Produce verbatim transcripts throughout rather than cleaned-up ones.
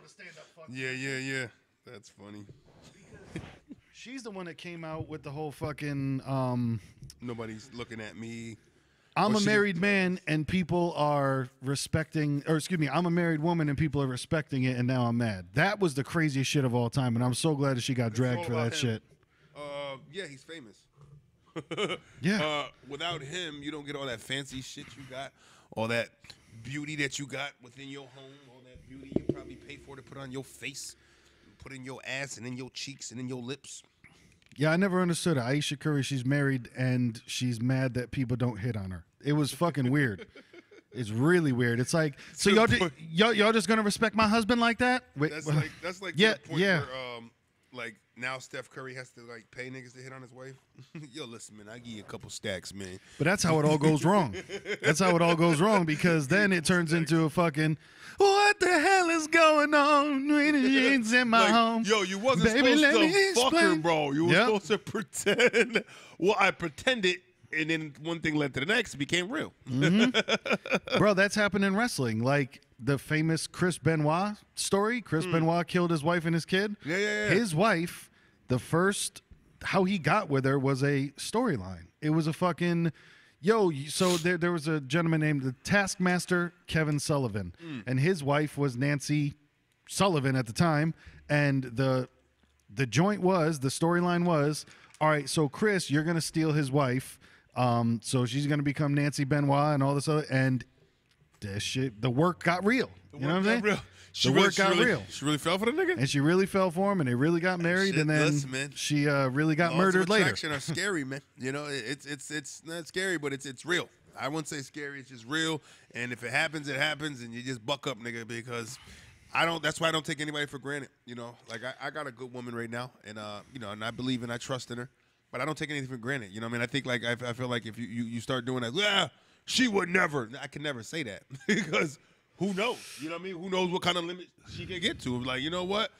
go to stand-up fucking. Yeah, yeah, yeah. That's funny. She's the one that came out with the whole fucking... Um, Nobody's looking at me. I'm well, a married man, and people are respecting... Or, excuse me, I'm a married woman, and people are respecting it, and now I'm mad. That was the craziest shit of all time, and I'm so glad that she got dragged for that him. shit. Uh, yeah, he's famous. Yeah. Uh, without him, you don't get all that fancy shit you got, all that beauty that you got within your home, all that beauty you probably pay for to put on your face, put in your ass, and in your cheeks, and in your lips. Yeah, I never understood it. Aisha Curry, she's married, and she's mad that people don't hit on her. It was fucking weird. It's really weird. It's like, so y'all y'all y'all just gonna respect my husband like that? Wait, that's well, like that's like yeah, the point yeah. where um like now Steph Curry has to like pay niggas to hit on his wife. Yo, listen, man, I give you a couple stacks, man. But that's how it all goes wrong. That's how it all goes wrong because then it turns into a fucking what the hell is going on? It's in my like, home. Yo, you wasn't Baby, supposed to fuck her, bro. You were yep. supposed to pretend. Well, I pretended. And then one thing led to the next. It became real. Mm-hmm. Bro, that's happened in wrestling. Like the famous Chris Benoit story. Chris mm. Benoit killed his wife and his kid. Yeah, yeah, yeah. His wife, the first, how he got with her was a storyline. It was a fucking, yo, so there, there was a gentleman named the Taskmaster Kevin Sullivan. Mm. And his wife was Nancy Sullivan at the time. And the, the joint was, the storyline was, all right, so Chris, you're going to steal his wife. Um, so she's gonna become Nancy Benoit and all this other and this shit. The work got real. The you know what I'm saying? Real. She the really, work got really, real. She really fell for the nigga, and she really fell for him, and they really got married, and, shit, and then listen, she uh, really got Laws murdered of attraction later. Are scary, man. You know, it's it's it's not scary, but it's it's real. I wouldn't say scary. It's just real, and if it happens, it happens, and you just buck up, nigga, because I don't. That's why I don't take anybody for granted. You know, like I, I got a good woman right now, and uh, you know, and I believe and I trust in her. But I don't take anything for granted. You know what I mean? I think, like, I, I feel like if you, you, you start doing that, yeah, she would never. I can never say that because who knows? You know what I mean? Who knows what kind of limit she can get to? Like, you know what?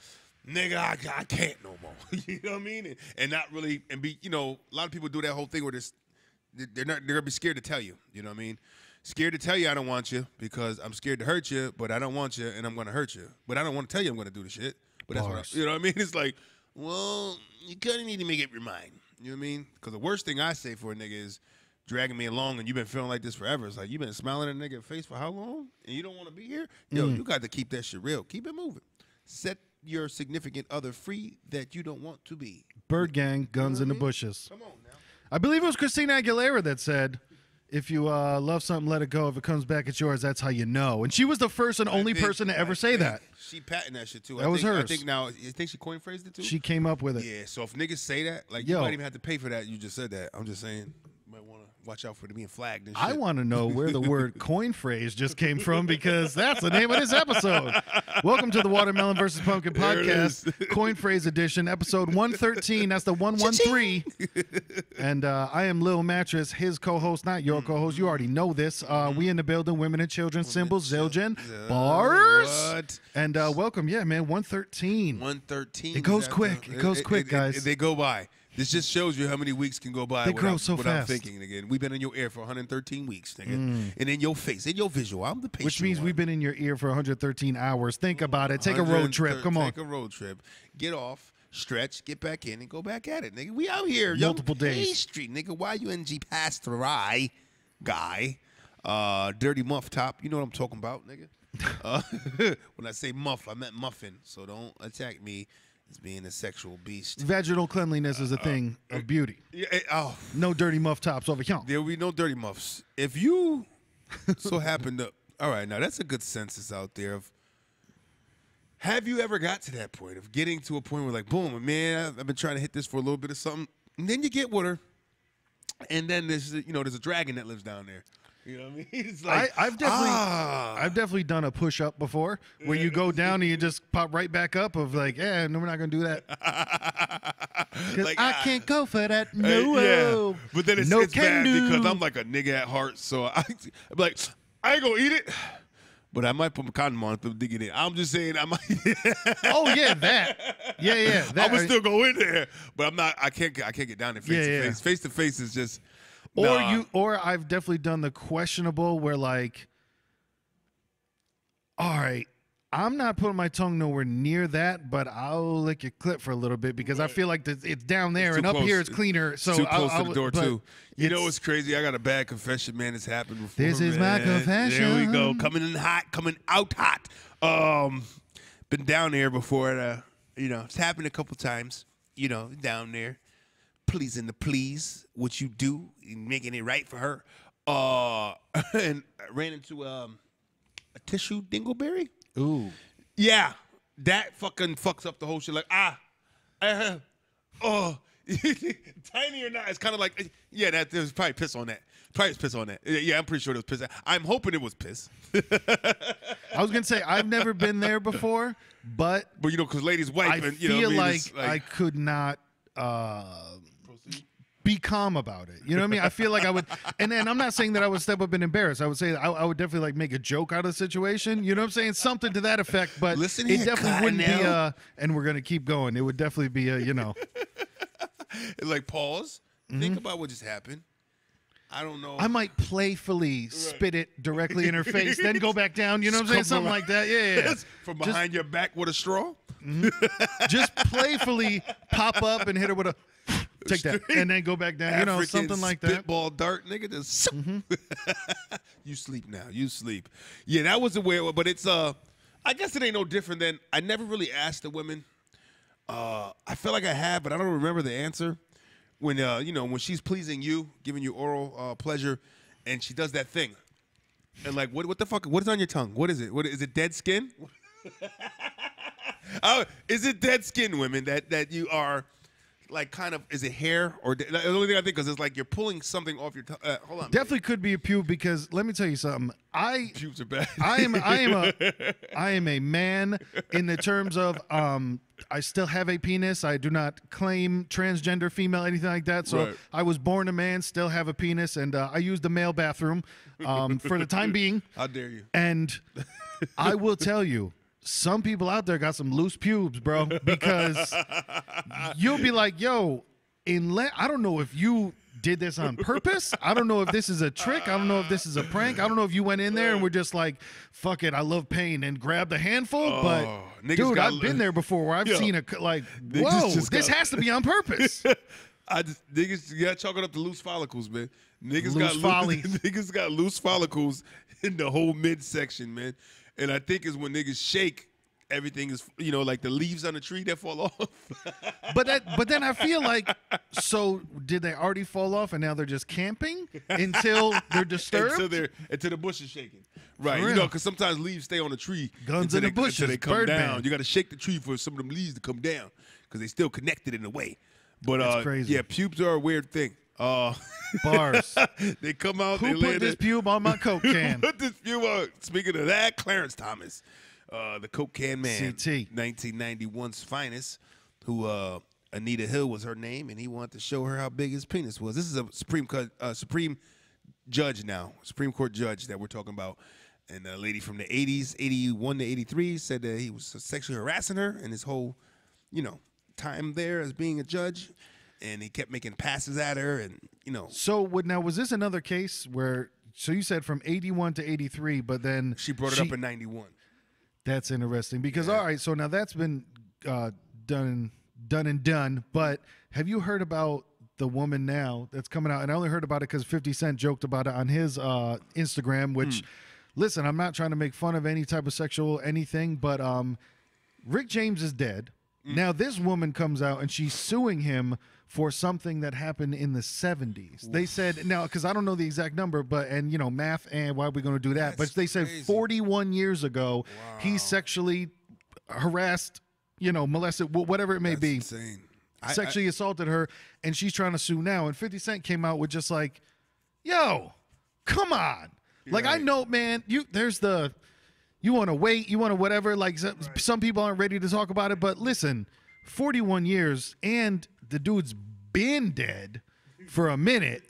Nigga, I, I can't no more. You know what I mean? And, and not really, and be, you know, a lot of people do that whole thing where they're, they're, not, they're going to be scared to tell you. You know what I mean? Scared to tell you I don't want you because I'm scared to hurt you, but I don't want you and I'm going to hurt you. But I don't want to tell you I'm going to do the shit. But that's what I, you know what I mean? It's like, well, you kind of need to make it your mind. You know what I mean? Because the worst thing I say for a nigga is dragging me along and you've been feeling like this forever. It's like you've been smiling at a nigga's face for how long? And you don't want to be here? Yo, mm. you got to keep that shit real. Keep it moving. Set your significant other free that you don't want to be. Bird gang, guns you know in mean? the bushes. Come on now. I believe it was Christina Aguilera that said, if you uh, love something, let it go. If it comes back, it's yours. That's how you know. And she was the first and only think, person to ever say that. She patented that shit, too. That I was think, hers. I think now, you think she coin phrased it, too? She came up with it. Yeah, so if niggas say that, like, yo, you might even have to pay for that. You just said that. I'm just saying, you might want to watch out for it being flagged and shit. I want to know where the word coin phrase just came from because that's the name of this episode. Welcome to the Watermelon versus Pumpkin podcast, coin phrase edition, episode one thirteen. That's the one one three. And uh, I am Lil Mattress, his co-host, not your co-host. You already know this. Uh, we in the building, women and children, symbols, Zildjian, bars. What? And uh, welcome. Yeah, man, one thirteen. one thirteen. It goes quick. It goes quick, guys. They go by. This just shows you how many weeks can go by they without, grow so without fast. thinking. Again, we've been in your ear for one hundred thirteen weeks, nigga, mm. and in your face, in your visual. I'm the patient. Which means one. we've been in your ear for one hundred thirteen hours. Think about it. Take a road trip. Come on. Take a road trip. Get off, stretch, get back in, and go back at it, nigga. We out here. Multiple days. Pastry, nigga. Why you N G pastry guy? Uh, dirty muff top. You know what I'm talking about, nigga. Uh, when I say muff, I meant muffin. So don't attack me. Being a sexual beast. Vaginal cleanliness is a uh, thing uh, of beauty. Yeah, oh. No dirty muff tops over here. There will be no dirty muffs. If you so happen to... All right, now that's a good census out there of... Have you ever got to that point of getting to a point where like, boom, man, I've been trying to hit this for a little bit of something. And then you get with her. And then there's, you know, there's a dragon that lives down there. You know what I mean? It's like, I, I've definitely, ah. I've definitely done a push up before, where you go down and you just pop right back up. Of like, yeah, no, we're not gonna do that. Because like, I ah. can't go for that. No, uh, yeah. But then it's, no it's bad do. because I'm like a nigga at heart, so I, I'm like, I ain't gonna eat it. But I might put my condom on if I'm digging it. I'm just saying I might. Oh yeah, that. Yeah, yeah. That. I would still go in there, but I'm not. I can't. I can't get down there face yeah, to yeah. face. Face to face is just. Or nah. you, or I've definitely done the questionable where like, all right, I'm not putting my tongue nowhere near that, but I'll lick your clip for a little bit because I feel like the, it's down there it's and up close. Here it's cleaner. So it's too close I'll, I'll, to the door too. You know what's crazy? I got a bad confession, man. It's happened before. This is man. my confession. There we go. Coming in hot, coming out hot. Um, been down there before. Uh, you know, it's happened a couple times. You know, down there, pleasing the please, what you do, making it right for her. Uh, and I ran into um, a tissue dingleberry. Ooh, yeah, that fucking fucks up the whole shit. Like ah, uh, oh, tiny or not, it's kind of like yeah. That there was probably piss on that. Probably piss on that. Yeah, I'm pretty sure it was piss. I'm hoping it was piss. I was gonna say I've never been there before, but but you know, cause ladies wipe. I and, you feel know what like, I mean? like I could not. Uh, Be calm about it. You know what I mean? I feel like I would, and, and I'm not saying that I would step up and embarrass. I would say I, I would definitely like make a joke out of the situation. You know what I'm saying? Something to that effect. But Listen it here, definitely wouldn't now. be a, and we're going to keep going. It would definitely be a, you know. Like pause. Mm-hmm. Think about what just happened. I don't know. I might playfully right. spit it directly in her face, then go back down. You know what I'm saying? Something like that. Yeah, yeah. From behind just, your back with a straw? Mm-hmm. Just playfully pop up and hit her with a. Take that, and then go back down. African you know, something like that. Spitball dart, nigga. Just mm-hmm. You sleep now. You sleep. Yeah, that was the way it was. But it's uh, I guess it ain't no different than I never really asked the women. Uh, I feel like I have, but I don't remember the answer. When uh, you know, when she's pleasing you, giving you oral uh, pleasure, and she does that thing, and like, what, what the fuck? What is on your tongue? What is it? What is it? Dead skin? uh, is it dead skin, women? That that you are. Like kind of, is it hair or the only thing I think is it's like you're pulling something off your. Uh, hold on. Definitely man. could be a pube because let me tell you something. I pubes are bad. I am I am a I am a man in the terms of um I still have a penis. I do not claim transgender, female, anything like that. So right. I was born a man, still have a penis, and uh, I use the male bathroom um for the time being. How dare you? And I will tell you. Some people out there got some loose pubes, bro, because you'll be like, yo, inle- I don't know if you did this on purpose. I don't know if this is a trick. I don't know if this is a prank. I don't know if you went in there and were just like, fuck it, I love pain, and grabbed a handful. Oh, but, dude, I've been there before where I've yo, seen a, like, whoa, just this got, has to be on purpose. I just, niggas, you got to chalk it up to loose follicles, man. Niggas got, loose, niggas got loose follicles in the whole midsection, man. And I think is when niggas shake, everything is, you know, like the leaves on the tree that fall off. But that, but then I feel like, so did they already fall off and now they're just camping until they're disturbed? Until, they're, until the bush is shaking. Right. You know, because sometimes leaves stay on the tree. Guns in the bushes, until they come bird down. Man. You got to shake the tree for some of them leaves to come down because they still connected in a way. But That's uh, crazy. yeah, pubes are a weird thing. Uh, Bars. They come out. Who put this pube on my Coke can? Put this pube on. Speaking of that, Clarence Thomas, uh, the Coke can man, C T. nineteen ninety-one's finest, who uh, Anita Hill was her name, and he wanted to show her how big his penis was. This is a Supreme Court, uh, Supreme Judge now, Supreme Court Judge that we're talking about. And a lady from the eighties, eighty-one to eighty-three, said that he was sexually harassing her in his whole, you know, time there as being a judge. And he kept making passes at her, and you know. So would now was this another case where? So you said from eighty-one to eighty-three, but then she brought it she, up in ninety-one. That's interesting because yeah. all right, so now that's been uh, done, done and done. But have you heard about the woman now that's coming out? And I only heard about it because fifty Cent joked about it on his uh, Instagram. Which, mm. listen, I'm not trying to make fun of any type of sexual anything, but um, Rick James is dead. Mm. Now this woman comes out and she's suing him for something that happened in the seventies. Oof. They said, now, because I don't know the exact number, but, and, you know, math, and why are we going to do that? That's but they said crazy. forty-one years ago, wow. he sexually harassed, you know, molested, whatever it may That's be. Insane. Sexually I, I, assaulted her, and she's trying to sue now. And fifty Cent came out with just like, yo, come on. Like, right. I know, man, you there's the, you want to wait, you want to whatever. Like, right. some people aren't ready to talk about it, but listen, forty-one years, and the dude's been dead for a minute.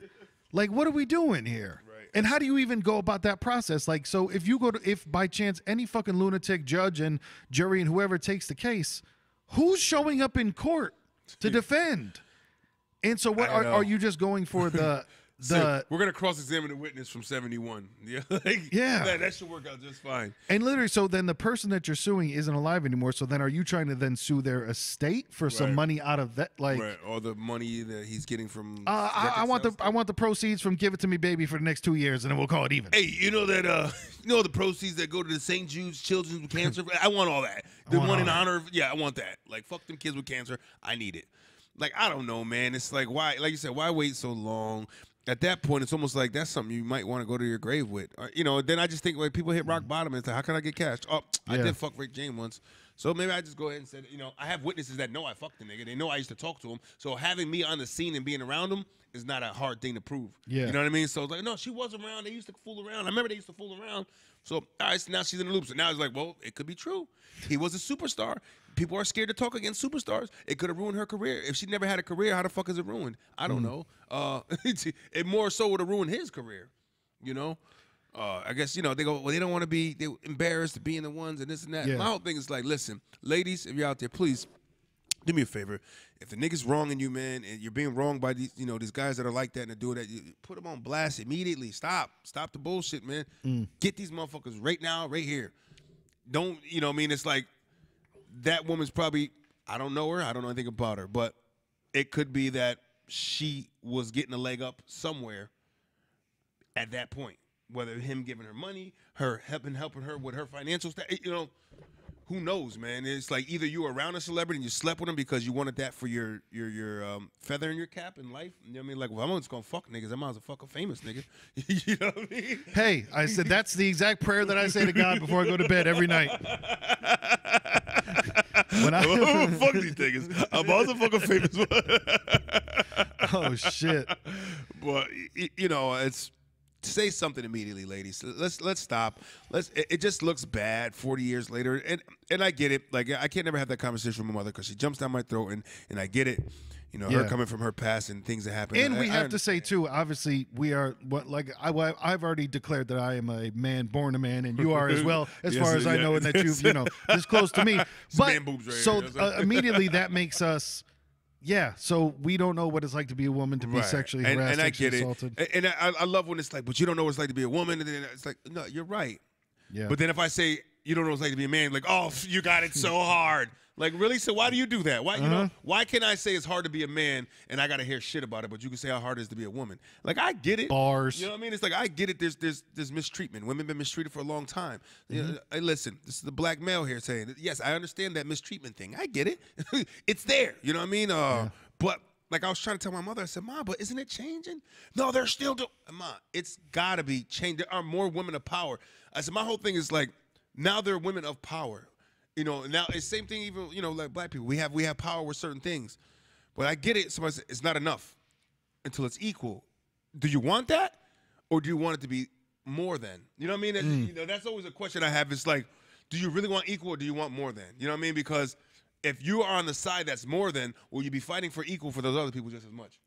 Like, what are we doing here? Right. And how do you even go about that process? Like, so if you go to, if by chance any fucking lunatic judge and jury and whoever takes the case, who's showing up in court to defend? And so what are, are you just going for the The, we're gonna cross-examine the witness from seventy-one. Yeah, like, yeah, that, that should work out just fine. And literally, so then the person that you're suing isn't alive anymore. So then, are you trying to then sue their estate for right. some money out of that? Like, right. all the money that he's getting from. Uh, I, I want the stuff. I want the proceeds from "Give It to Me, Baby" for the next two years, and then we'll call it even. Hey, you know that? Uh, you know the proceeds that go to the Saint Jude's Children's with Cancer. I want all that. The one in honor of. Yeah, I want that. Like, fuck them kids with cancer. I need it. Like, I don't know, man. It's like, why? Like you said, why wait so long? At that point, it's almost like that's something you might want to go to your grave with. Or, you know, then I just think, like, people hit rock bottom, and it's like, how can I get cash? Oh, I yeah. did fuck Rick James once. So maybe I just go ahead and say, you know, I have witnesses that know I fucked the nigga. They know I used to talk to him. So having me on the scene and being around him is not a hard thing to prove. Yeah. You know what I mean? So it's like, no, she was around. They used to fool around. I remember they used to fool around. So all right, so now she's in the loop. So now it's like, well, it could be true. He was a superstar. People are scared to talk against superstars. It could have ruined her career. If she never had a career, how the fuck is it ruined? I don't mm. know. Uh, it more so would have ruined his career, you know? Uh, I guess, you know, they go, well, they don't want to be they embarrassed of being the ones and this and that. Yeah. My whole thing is like, listen, ladies, if you're out there, please do me a favor. If the nigga's wronging you, man, and you're being wronged by these, you know, these guys that are like that and they do that, you put them on blast immediately. Stop. Stop the bullshit, man. Mm. Get these motherfuckers right now, right here. Don't, you know what I mean? It's like, that woman's probably, I don't know her, I don't know anything about her, but it could be that she was getting a leg up somewhere at that point, whether him giving her money, her helping helping her with her financial stuff, you know, who knows, man? It's like either you were around a celebrity and you slept with him because you wanted that for your your your um, feather in your cap in life. You know what I mean? Like, well, I'm just gonna fuck niggas. I might as well fuck a famous nigga. You know what I mean? Hey, I said that's the exact prayer that I say to God before I go to bed every night. When I fuck these niggas, I'm also fucking famous. Oh shit! But you know, it's say something immediately, ladies. Let's let's stop. Let's. It, it just looks bad forty years later, and and I get it. Like I can't never have that conversation with my mother because she jumps down my throat, and and I get it. You know, yeah. her coming from her past and things that happened. And I, we have I, to say too, obviously, we are what like I I've already declared that I am a man born a man, and you are as well, as yes, far as yeah. I know, and that you you know this close to me. But man boobs right so here, uh, immediately that makes us. Yeah, so we don't know what it's like to be a woman, to be right. sexually harassed, and, and I get assaulted. It. And, and I, I love when it's like, but you don't know what it's like to be a woman. And then it's like, no, you're right. Yeah. But then if I say you don't know what it's like to be a man, like, oh, you got it so hard. Like, really? So why do you do that? Why uh-huh. you know? Why can I say it's hard to be a man and I got to hear shit about it, but you can say how hard it is to be a woman? Like, I get it. Bars. You know what I mean? It's like, I get it. There's there's, there's mistreatment. Women have been mistreated for a long time. Mm-hmm. You know, hey, listen, this is the black male here saying, yes, I understand that mistreatment thing. I get it. It's there. You know what I mean? Uh, yeah. But, like, I was trying to tell my mother, I said, Ma, but isn't it changing? No, they're still doing Ma, it's got to be changed. There are more women of power. I said, my whole thing is, like, now they're women of power. You know, now it's same thing even, you know, like black people. We have we have power with certain things. But I get it. Somebody says it's not enough until it's equal. Do you want that? Or do you want it to be more than? You know what I mean? Mm. You know, that's always a question I have. It's like, do you really want equal or do you want more than? You know what I mean? Because if you are on the side that's more than, will you be fighting for equal for those other people just as much?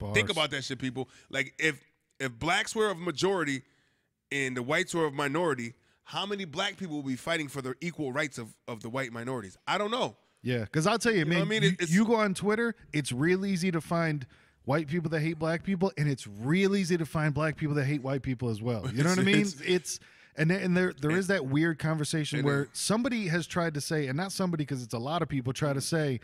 Bars. Think about that shit, people. Like, if if blacks were of majority and the whites were of minority, how many black people will be fighting for their equal rights of, of the white minorities? I don't know. Yeah, because I'll tell you, you man, I mean? you, you go on Twitter, it's real easy to find white people that hate black people, and it's real easy to find black people that hate white people as well. You know what I mean? It's, it's and, and there there is that weird conversation where somebody has tried to say, and not somebody because it's a lot of people, try to say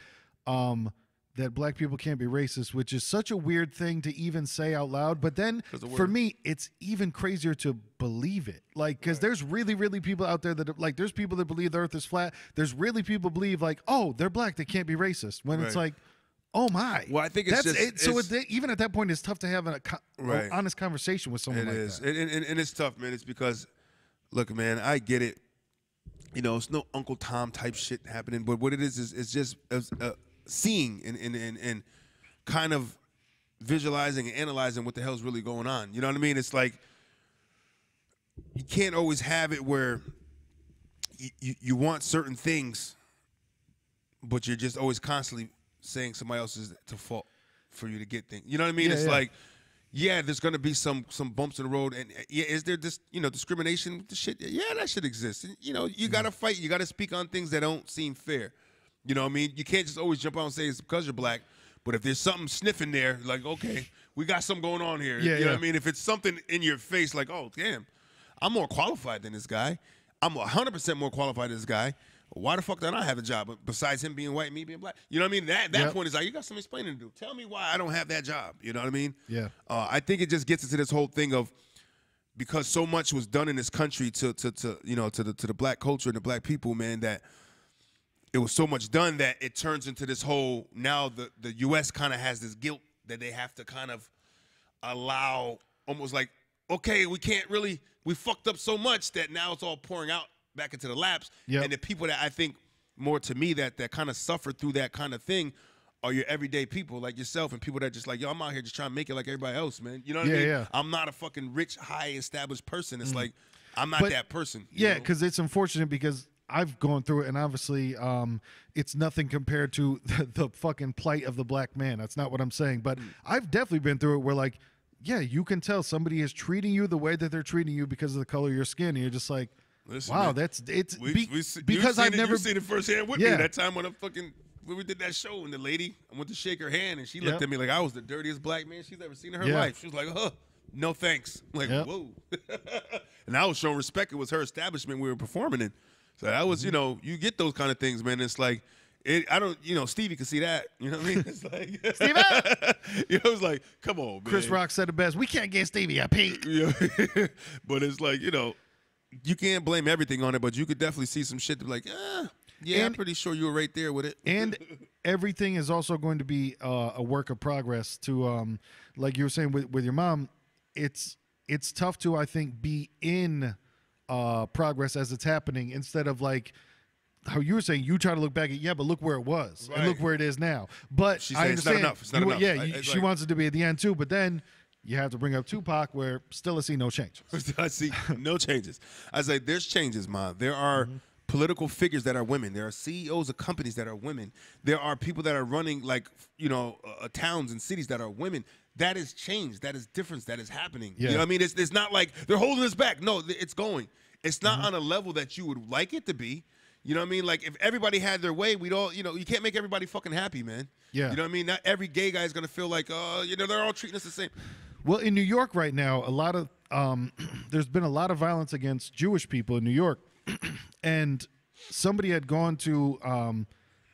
um, that black people can't be racist, which is such a weird thing to even say out loud. But then, for me, it's even crazier to believe it. Like, because right. there's really, really people out there that, are, like, there's people that believe the earth is flat. There's really people believe, like, oh, they're black, they can't be racist. When right. it's like, oh, my. Well, I think it's That's, just... It, so it's, it, even at that point, it's tough to have an right. honest conversation with someone it like is. that. It is. And, and it's tough, man. It's because, look, man, I get it. You know, it's no Uncle Tom type shit happening. But what it is is it's just... It's, uh, seeing and, and, and, and kind of visualizing and analyzing what the hell's really going on. You know what I mean? It's like you can't always have it where you, you, you want certain things, but you're just always constantly saying somebody else is to fault for you to get things. You know what I mean? Yeah, it's yeah. like, yeah, there's going to be some some bumps in the road. And yeah, is there this, you know, discrimination? Shit? Yeah, that shit exists. And, you know, you got to fight. You got to speak on things that don't seem fair. You know what I mean? You can't just always jump out and say it's because you're black. But if there's something sniffing there, like, okay, we got something going on here. Yeah, you know yeah. what I mean? If it's something in your face like, oh, damn, I'm more qualified than this guy. I'm one hundred percent more qualified than this guy. Why the fuck don't I have a job besides him being white and me being black? You know what I mean? That that yep. point is like, you got some explaining to do. Tell me why I don't have that job. You know what I mean? Yeah. Uh, I think it just gets into this whole thing of, because so much was done in this country to to to you know to the to the black culture and the black people, man, that it was so much done that it turns into this whole, now the the U S kind of has this guilt that they have to kind of allow, almost like, okay, we can't really, we fucked up so much that now it's all pouring out back into the laps. Yep. And the people that I think more to me that that kind of suffer through that kind of thing are your everyday people like yourself and people that just like, yo, I'm out here just trying to make it like everybody else, man. You know what yeah, I mean? Yeah. I'm not a fucking rich, high established person. It's mm. like, I'm not but, that person. You yeah, because it's unfortunate because I've gone through it, and obviously um, it's nothing compared to the, the fucking plight of the black man. That's not what I'm saying. But mm. I've definitely been through it where, like, yeah, you can tell somebody is treating you the way that they're treating you because of the color of your skin. And you're just like, listen, wow, man, that's it's we, be, we, because I've it, never seen it firsthand with yeah. me. That time when I fucking when we did that show and the lady, I went to shake her hand and she yep. looked at me like I was the dirtiest black man she's ever seen in her yeah. life. She was like, "Huh, no thanks." I'm like, yep. whoa. And I was showing respect. It was her establishment we were performing in, so that was mm-hmm. you know, you get those kind of things, man. It's like, it, I don't, you know, Stevie could see that. You know what I mean? It's like, Stevie, you know, it's like, come on, man. Chris Rock said it best. We can't get Stevie a peek. Yeah. But it's like, you know, you can't blame everything on it, but you could definitely see some shit to be like, ah, yeah, and, I'm pretty sure you were right there with it. And everything is also going to be uh, a work of progress to, um, like you were saying with, with your mom, it's it's tough to, I think, be in uh, progress as it's happening instead of like, how you were saying, you try to look back at, yeah, but look where it was. Right. And look where it is now. But she said, it's not enough. It's not you, enough. Yeah, I, you, she like, wants it to be at the end too, but then you have to bring up Tupac where still I see no changes. I see no changes. I was like, there's changes, Ma. There are mm-hmm. political figures that are women. There are C E Os of companies that are women. There are people that are running, like, you know, uh, towns and cities that are women. That is change. That is difference. That is happening. Yeah. You know what I mean? It's, it's not like they're holding us back. No, it's going. It's not mm-hmm. on a level that you would like it to be. You know what I mean? Like, if everybody had their way, we'd all, you know, you can't make everybody fucking happy, man. Yeah. You know what I mean? Not every gay guy is going to feel like, oh, uh, you know, they're all treating us the same. Well, in New York right now, a lot of, um, there's been a lot of violence against Jewish people in New York. And somebody had gone to um,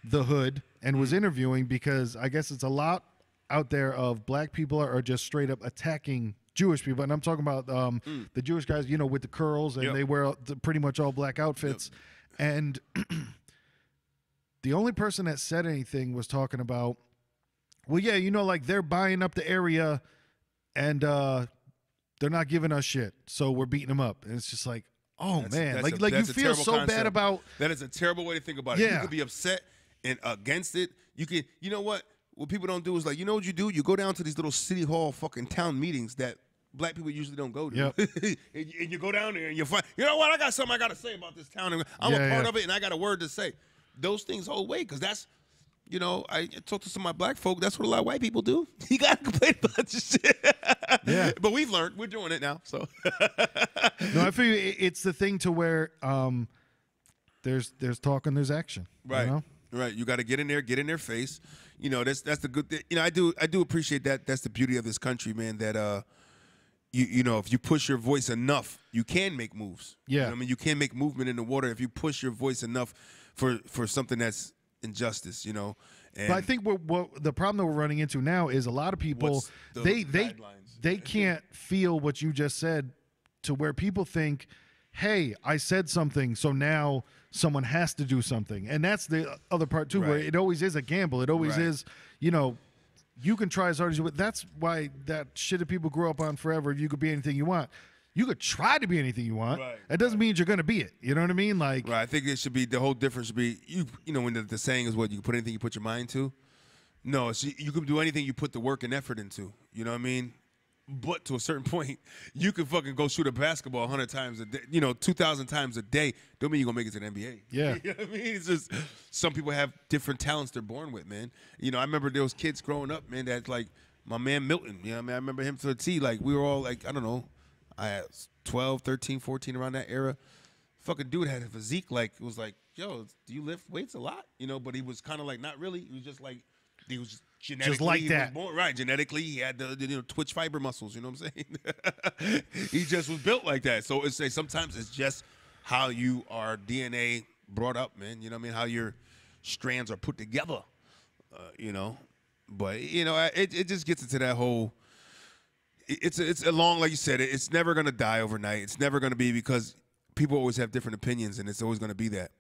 the hood and was interviewing because I guess it's a lot out there of black people are just straight up attacking Jewish people. And I'm talking about um, mm. the Jewish guys, you know, with the curls and yep. they wear pretty much all black outfits. Yep. And the only person that said anything was talking about, well, yeah, you know, like they're buying up the area and uh, they're not giving us shit, so we're beating them up. And it's just like, oh, that's, man, that's like, a, like you feel so concept. bad about. That is a terrible way to think about it. Yeah. You could be upset and against it. You can, you know what? What people don't do is like, you know what you do? You go down to these little city hall fucking town meetings that black people usually don't go to. Yep. and, you, and you go down there and you find, you know what? I got something I got to say about this town. And I'm yeah, a part yeah. of it and I got a word to say. Those things hold weight because that's, you know, I talked to some of my black folk. That's what a lot of white people do. You got to complain about this shit. Yeah. But we've learned. We're doing it now. So. No, I feel it's the thing to where um, there's there's talk and there's action. Right. You know? Right. You got to get in there, get in their face. You know, that's that's the good thing. You know, I do I do appreciate that. That's the beauty of this country, man, that uh, You, you know, if you push your voice enough, you can make moves. Yeah. You know what I mean, you can make movement in the water if you push your voice enough for, for something that's injustice, you know. And but I think what, what the problem that we're running into now is a lot of people, they, they, they can't feel what you just said to where people think, hey, I said something, so now someone has to do something. And that's the other part, too, right. where it always is a gamble. It always right. is, you know, you can try as hard as you want. That's why that shit that people grew up on forever, you could be anything you want. You could try to be anything you want. Right, that doesn't right. mean you're going to be it. You know what I mean? Like, right. I think it should be, the whole difference should be, you You know, when the, the saying is what, you put anything you put your mind to? No, it's, you, you can do anything you put the work and effort into. You know what I mean? But to a certain point, you can fucking go shoot a basketball a hundred times a day, you know, two thousand times a day. Don't mean you're going to make it to the N B A. Yeah. You know what I mean? It's just some people have different talents they're born with, man. You know, I remember there was kids growing up, man, that's like my man Milton. You know what I mean? I remember him to a T. Like, we were all like, I don't know, I was twelve, thirteen, fourteen, around that era. Fucking dude had a physique like, it was like, yo, do you lift weights a lot? You know, but he was kind of like, not really. He was just like, he was just Genetically, just like that. Born, right. Genetically, he had the, the you know, twitch fiber muscles. You know what I'm saying? He just was built like that. So it's like sometimes it's just how you are D N A brought up, man. You know what I mean? How your strands are put together, uh, you know. But, you know, it, it just gets into that whole it, – it's a, it's a long, like you said, it, it's never going to die overnight. It's never going to be because people always have different opinions, and it's always going to be that.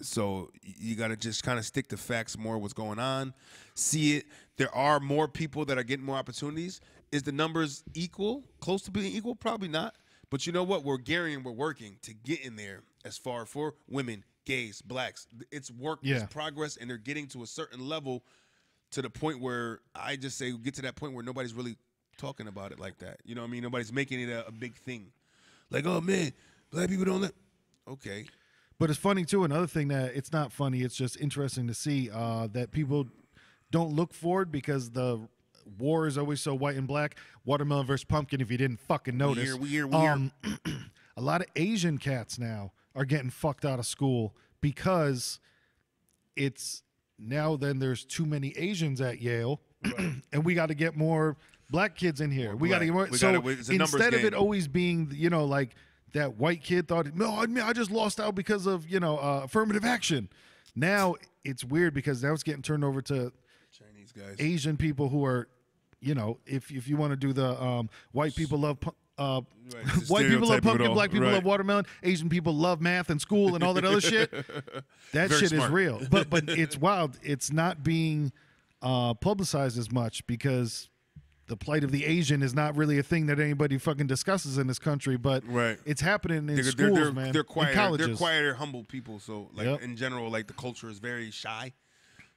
So you got to just kind of stick to facts more, what's going on, see it. There are more people that are getting more opportunities. Is the numbers equal, close to being equal? Probably not. But you know what? We're gearing, we're working to get in there as far for women, gays, blacks. It's work, yeah. It's progress, and they're getting to a certain level to the point where I just say get to that point where nobody's really talking about it like that. You know what I mean? Nobody's making it a, a big thing. Like, oh, man, black people don't let – okay. But it's funny, too. Another thing that it's not funny, it's just interesting to see uh, that people don't look forward because the war is always so white and black. Watermelon versus Pumpkin, if you didn't fucking notice. Weird, weird, um, weird. A lot of Asian cats now are getting fucked out of school because it's now then there's too many Asians at Yale, right. And we got to get more black kids in here. We right. got to get more. We so gotta, it's a numbers instead game. Of it always being, you know, like, that white kid thought, no, I mean, I just lost out because of, you know, uh, affirmative action. Now it's weird because now it's getting turned over to Chinese guys, Asian people who are, you know, if if you want to do the um, white people love uh, right, white people love pumpkin, black people right. love watermelon, Asian people love math and school and all that other shit. That Very shit smart. Is real, but but it's wild. It's not being uh, publicized as much because. The plight of the Asian is not really a thing that anybody fucking discusses in this country, but right. it's happening in they're, schools, they're, they're, man. They're quieter, they're quieter, humble people. So, like yep. in general, like the culture is very shy,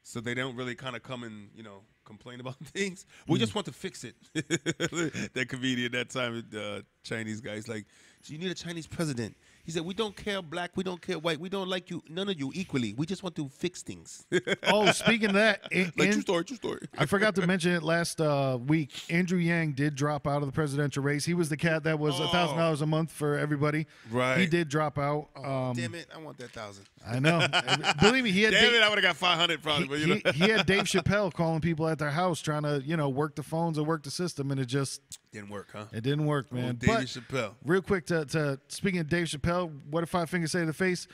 so they don't really kind of come and you know complain about things. We mm. just want to fix it. That comedian that time, uh, Chinese guys, like, so you need a Chinese president. He said, we don't care black, we don't care white, we don't like you, none of you equally. We just want to fix things. Oh, speaking of that. In, like, true story, true story. I forgot to mention it last uh, week. Andrew Yang did drop out of the presidential race. He was the cat that was oh. one thousand dollars a month for everybody. Right. He did drop out. Um, oh, damn it, I want that one thousand dollars. I know. Believe me, he had Damn Dave, it, I would have got five hundred dollars probably. He, but, you know. he, he had Dave Chappelle calling people at their house trying to, you know, work the phones and work the system, and it just... Didn't work, huh? It didn't work, man. Dave Chappelle. Real quick, to, to speaking of Dave Chappelle, what if I finger say to the face?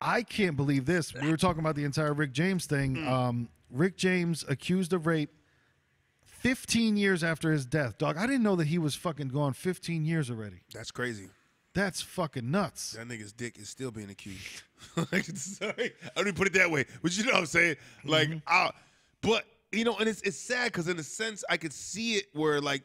I can't believe this. We were talking about the entire Rick James thing. Mm. Um, Rick James accused of rape fifteen years after his death. Dog, I didn't know that he was fucking gone fifteen years already. That's crazy. That's fucking nuts. That nigga's dick is still being accused. Like, sorry. I don't even put it that way. But you know what I'm saying? Like, mm-hmm. I, but, you know, and it's, it's sad because in a sense I could see it where, like,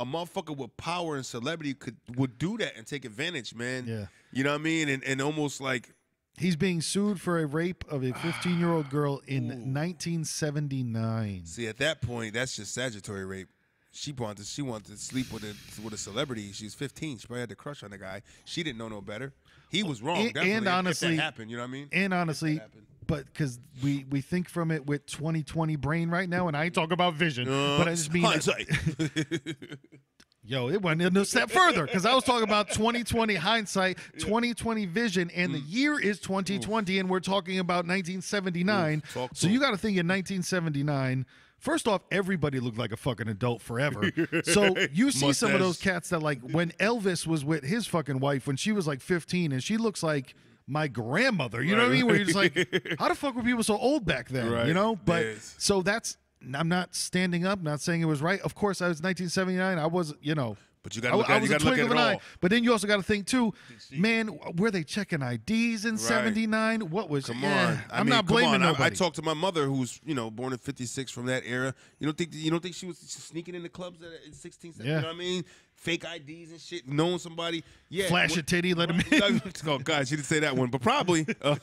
a motherfucker with power and celebrity could would do that and take advantage, man. Yeah. You know what I mean? And and almost like he's being sued for a rape of a fifteen-year-old girl in ooh. nineteen seventy-nine. See, at that point, that's just statutory rape. She wanted she wanted to sleep with a with a celebrity. She's fifteen. She probably had a crush on the guy. She didn't know no better. He was wrong. And, definitely, and honestly, if that happened, you know what I mean? And honestly. But because we, we think from it with twenty twenty brain right now, and I ain't talking about vision, uh, but I just mean hindsight. Yo, it went a step further because I was talking about twenty twenty hindsight, twenty twenty vision, and mm. the year is twenty twenty, oof. And we're talking about nineteen seventy-nine. Oof, talk so you got to think in nineteen seventy-nine, first off, everybody looked like a fucking adult forever. So you see some of those cats that, like, when Elvis was with his fucking wife when she was like fifteen, and she looks like my grandmother, you right. know what I mean? Where you're just like, how the fuck were people so old back then, right. you know? But yes. so that's, I'm not standing up, not saying it was right. Of course, I was nineteen seventy-nine. I was, you know. But you got to look at it all. But then you also got to think, too, man, were they checking I Ds in seventy-nine? Right. What was Come on. Eh, I I'm mean, not blaming on. nobody. I, I talked to my mother who's, you know, born in fifty-six from that era. You don't think you don't think she was sneaking in the clubs at sixteen, yeah. you know what I mean? Fake I Ds and shit, knowing somebody. Yeah, flash a titty, let him in. Oh, God, she didn't say that one, but probably. Uh,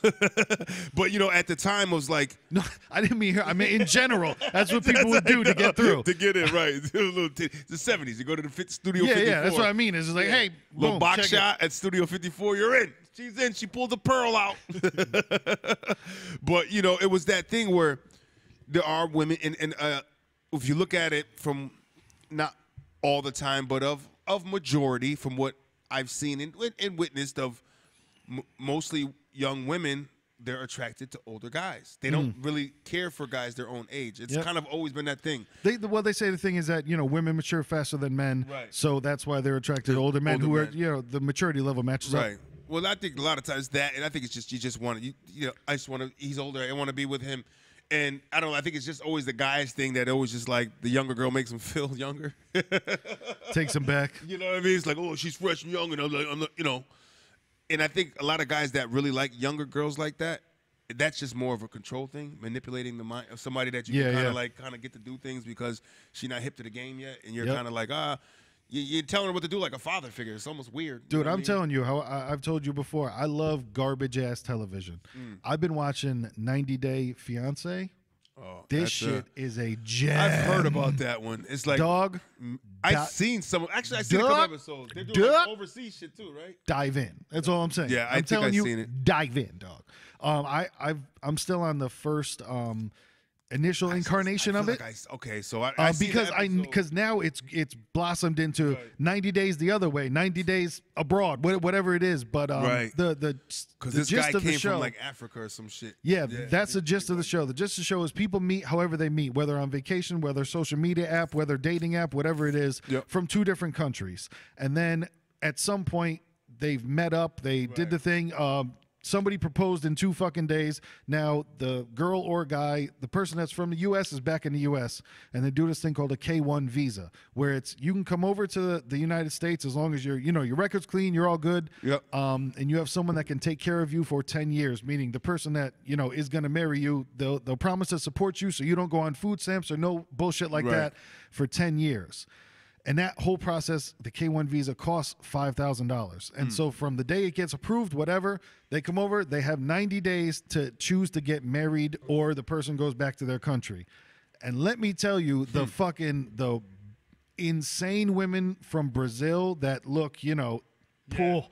but, you know, at the time, I was like. No, I didn't mean her. I mean, in general, that's what people that's would like, do to get through. To get in, right. A little titty. The seventies, you go to the Studio yeah, fifty-four. Yeah, that's what I mean. It's just like, yeah. hey, boom, little box shot it. At Studio fifty-four, you're in. She's in. She pulled the pearl out. But, you know, it was that thing where there are women, and, and uh, if you look at it from not all the time, but of of majority from what I've seen and, and witnessed of m mostly young women they're attracted to older guys. They don't mm. really care for guys their own age. It's yep. kind of always been that thing. They, well, they say the thing is that, you know, women mature faster than men. Right. So that's why they're attracted to older men older who men. are, you know, the maturity level matches right. up. Right. Well, I think a lot of times that, and I think it's just, you just want to, you, you know, I just want to, he's older, I want to be with him. And I don't know, I think it's just always the guys thing that always just like the younger girl makes them feel younger. Takes them back. You know what I mean? It's like, oh, she's fresh and young, and I'm like, I'm not, you know. And I think a lot of guys that really like younger girls like that, that's just more of a control thing, manipulating the mind of somebody that you yeah, kind of yeah. like kind of get to do things because she's not hip to the game yet, and you're yep. kind of like, ah, you, you're telling her what to do like a father figure. It's almost weird. Dude, you know I'm I mean? telling you, how I, I've told you before, I love garbage-ass television. Mm. I've been watching ninety day fiance. Oh, this shit a, is a gem. I've heard about that one. It's like dog. I've dot, seen some. Actually, I've seen duck, a couple episodes. They're doing duck, like overseas shit too, right? Dive in. That's all I'm saying. Yeah, I'm I think telling I've you, seen it. Dive in, dog. Um, I, I've, I'm still on the first um, initial I, incarnation I of it. Like I, okay, so I, I uh, because I because now it's it's blossomed into right. ninety days the other way, ninety days abroad, whatever it is. But um, right. the the because this gist guy of came the show, from like Africa or some shit. Yeah, yeah that's the gist of the show. The gist of the show is people meet however they meet, whether on vacation, whether social media app, whether dating app, whatever it is, yep. from two different countries, and then at some point they've met up. They right. did the thing. Um, Somebody proposed in two fucking days. Now, the girl or guy, the person that's from the U S is back in the U S And they do this thing called a K one visa, where it's you can come over to the, the United States as long as you're, you know, your record's clean, you're all good. Yep. Um, and you have someone that can take care of you for ten years, meaning the person that, you know, is going to marry you, they'll, they'll promise to support you so you don't go on food stamps or no bullshit like right. that for ten years. And that whole process, the K one visa costs five thousand dollars. And mm. so from the day it gets approved, whatever, they come over, they have ninety days to choose to get married or the person goes back to their country. And let me tell you, the mm. fucking, the insane women from Brazil that look, you know, poor.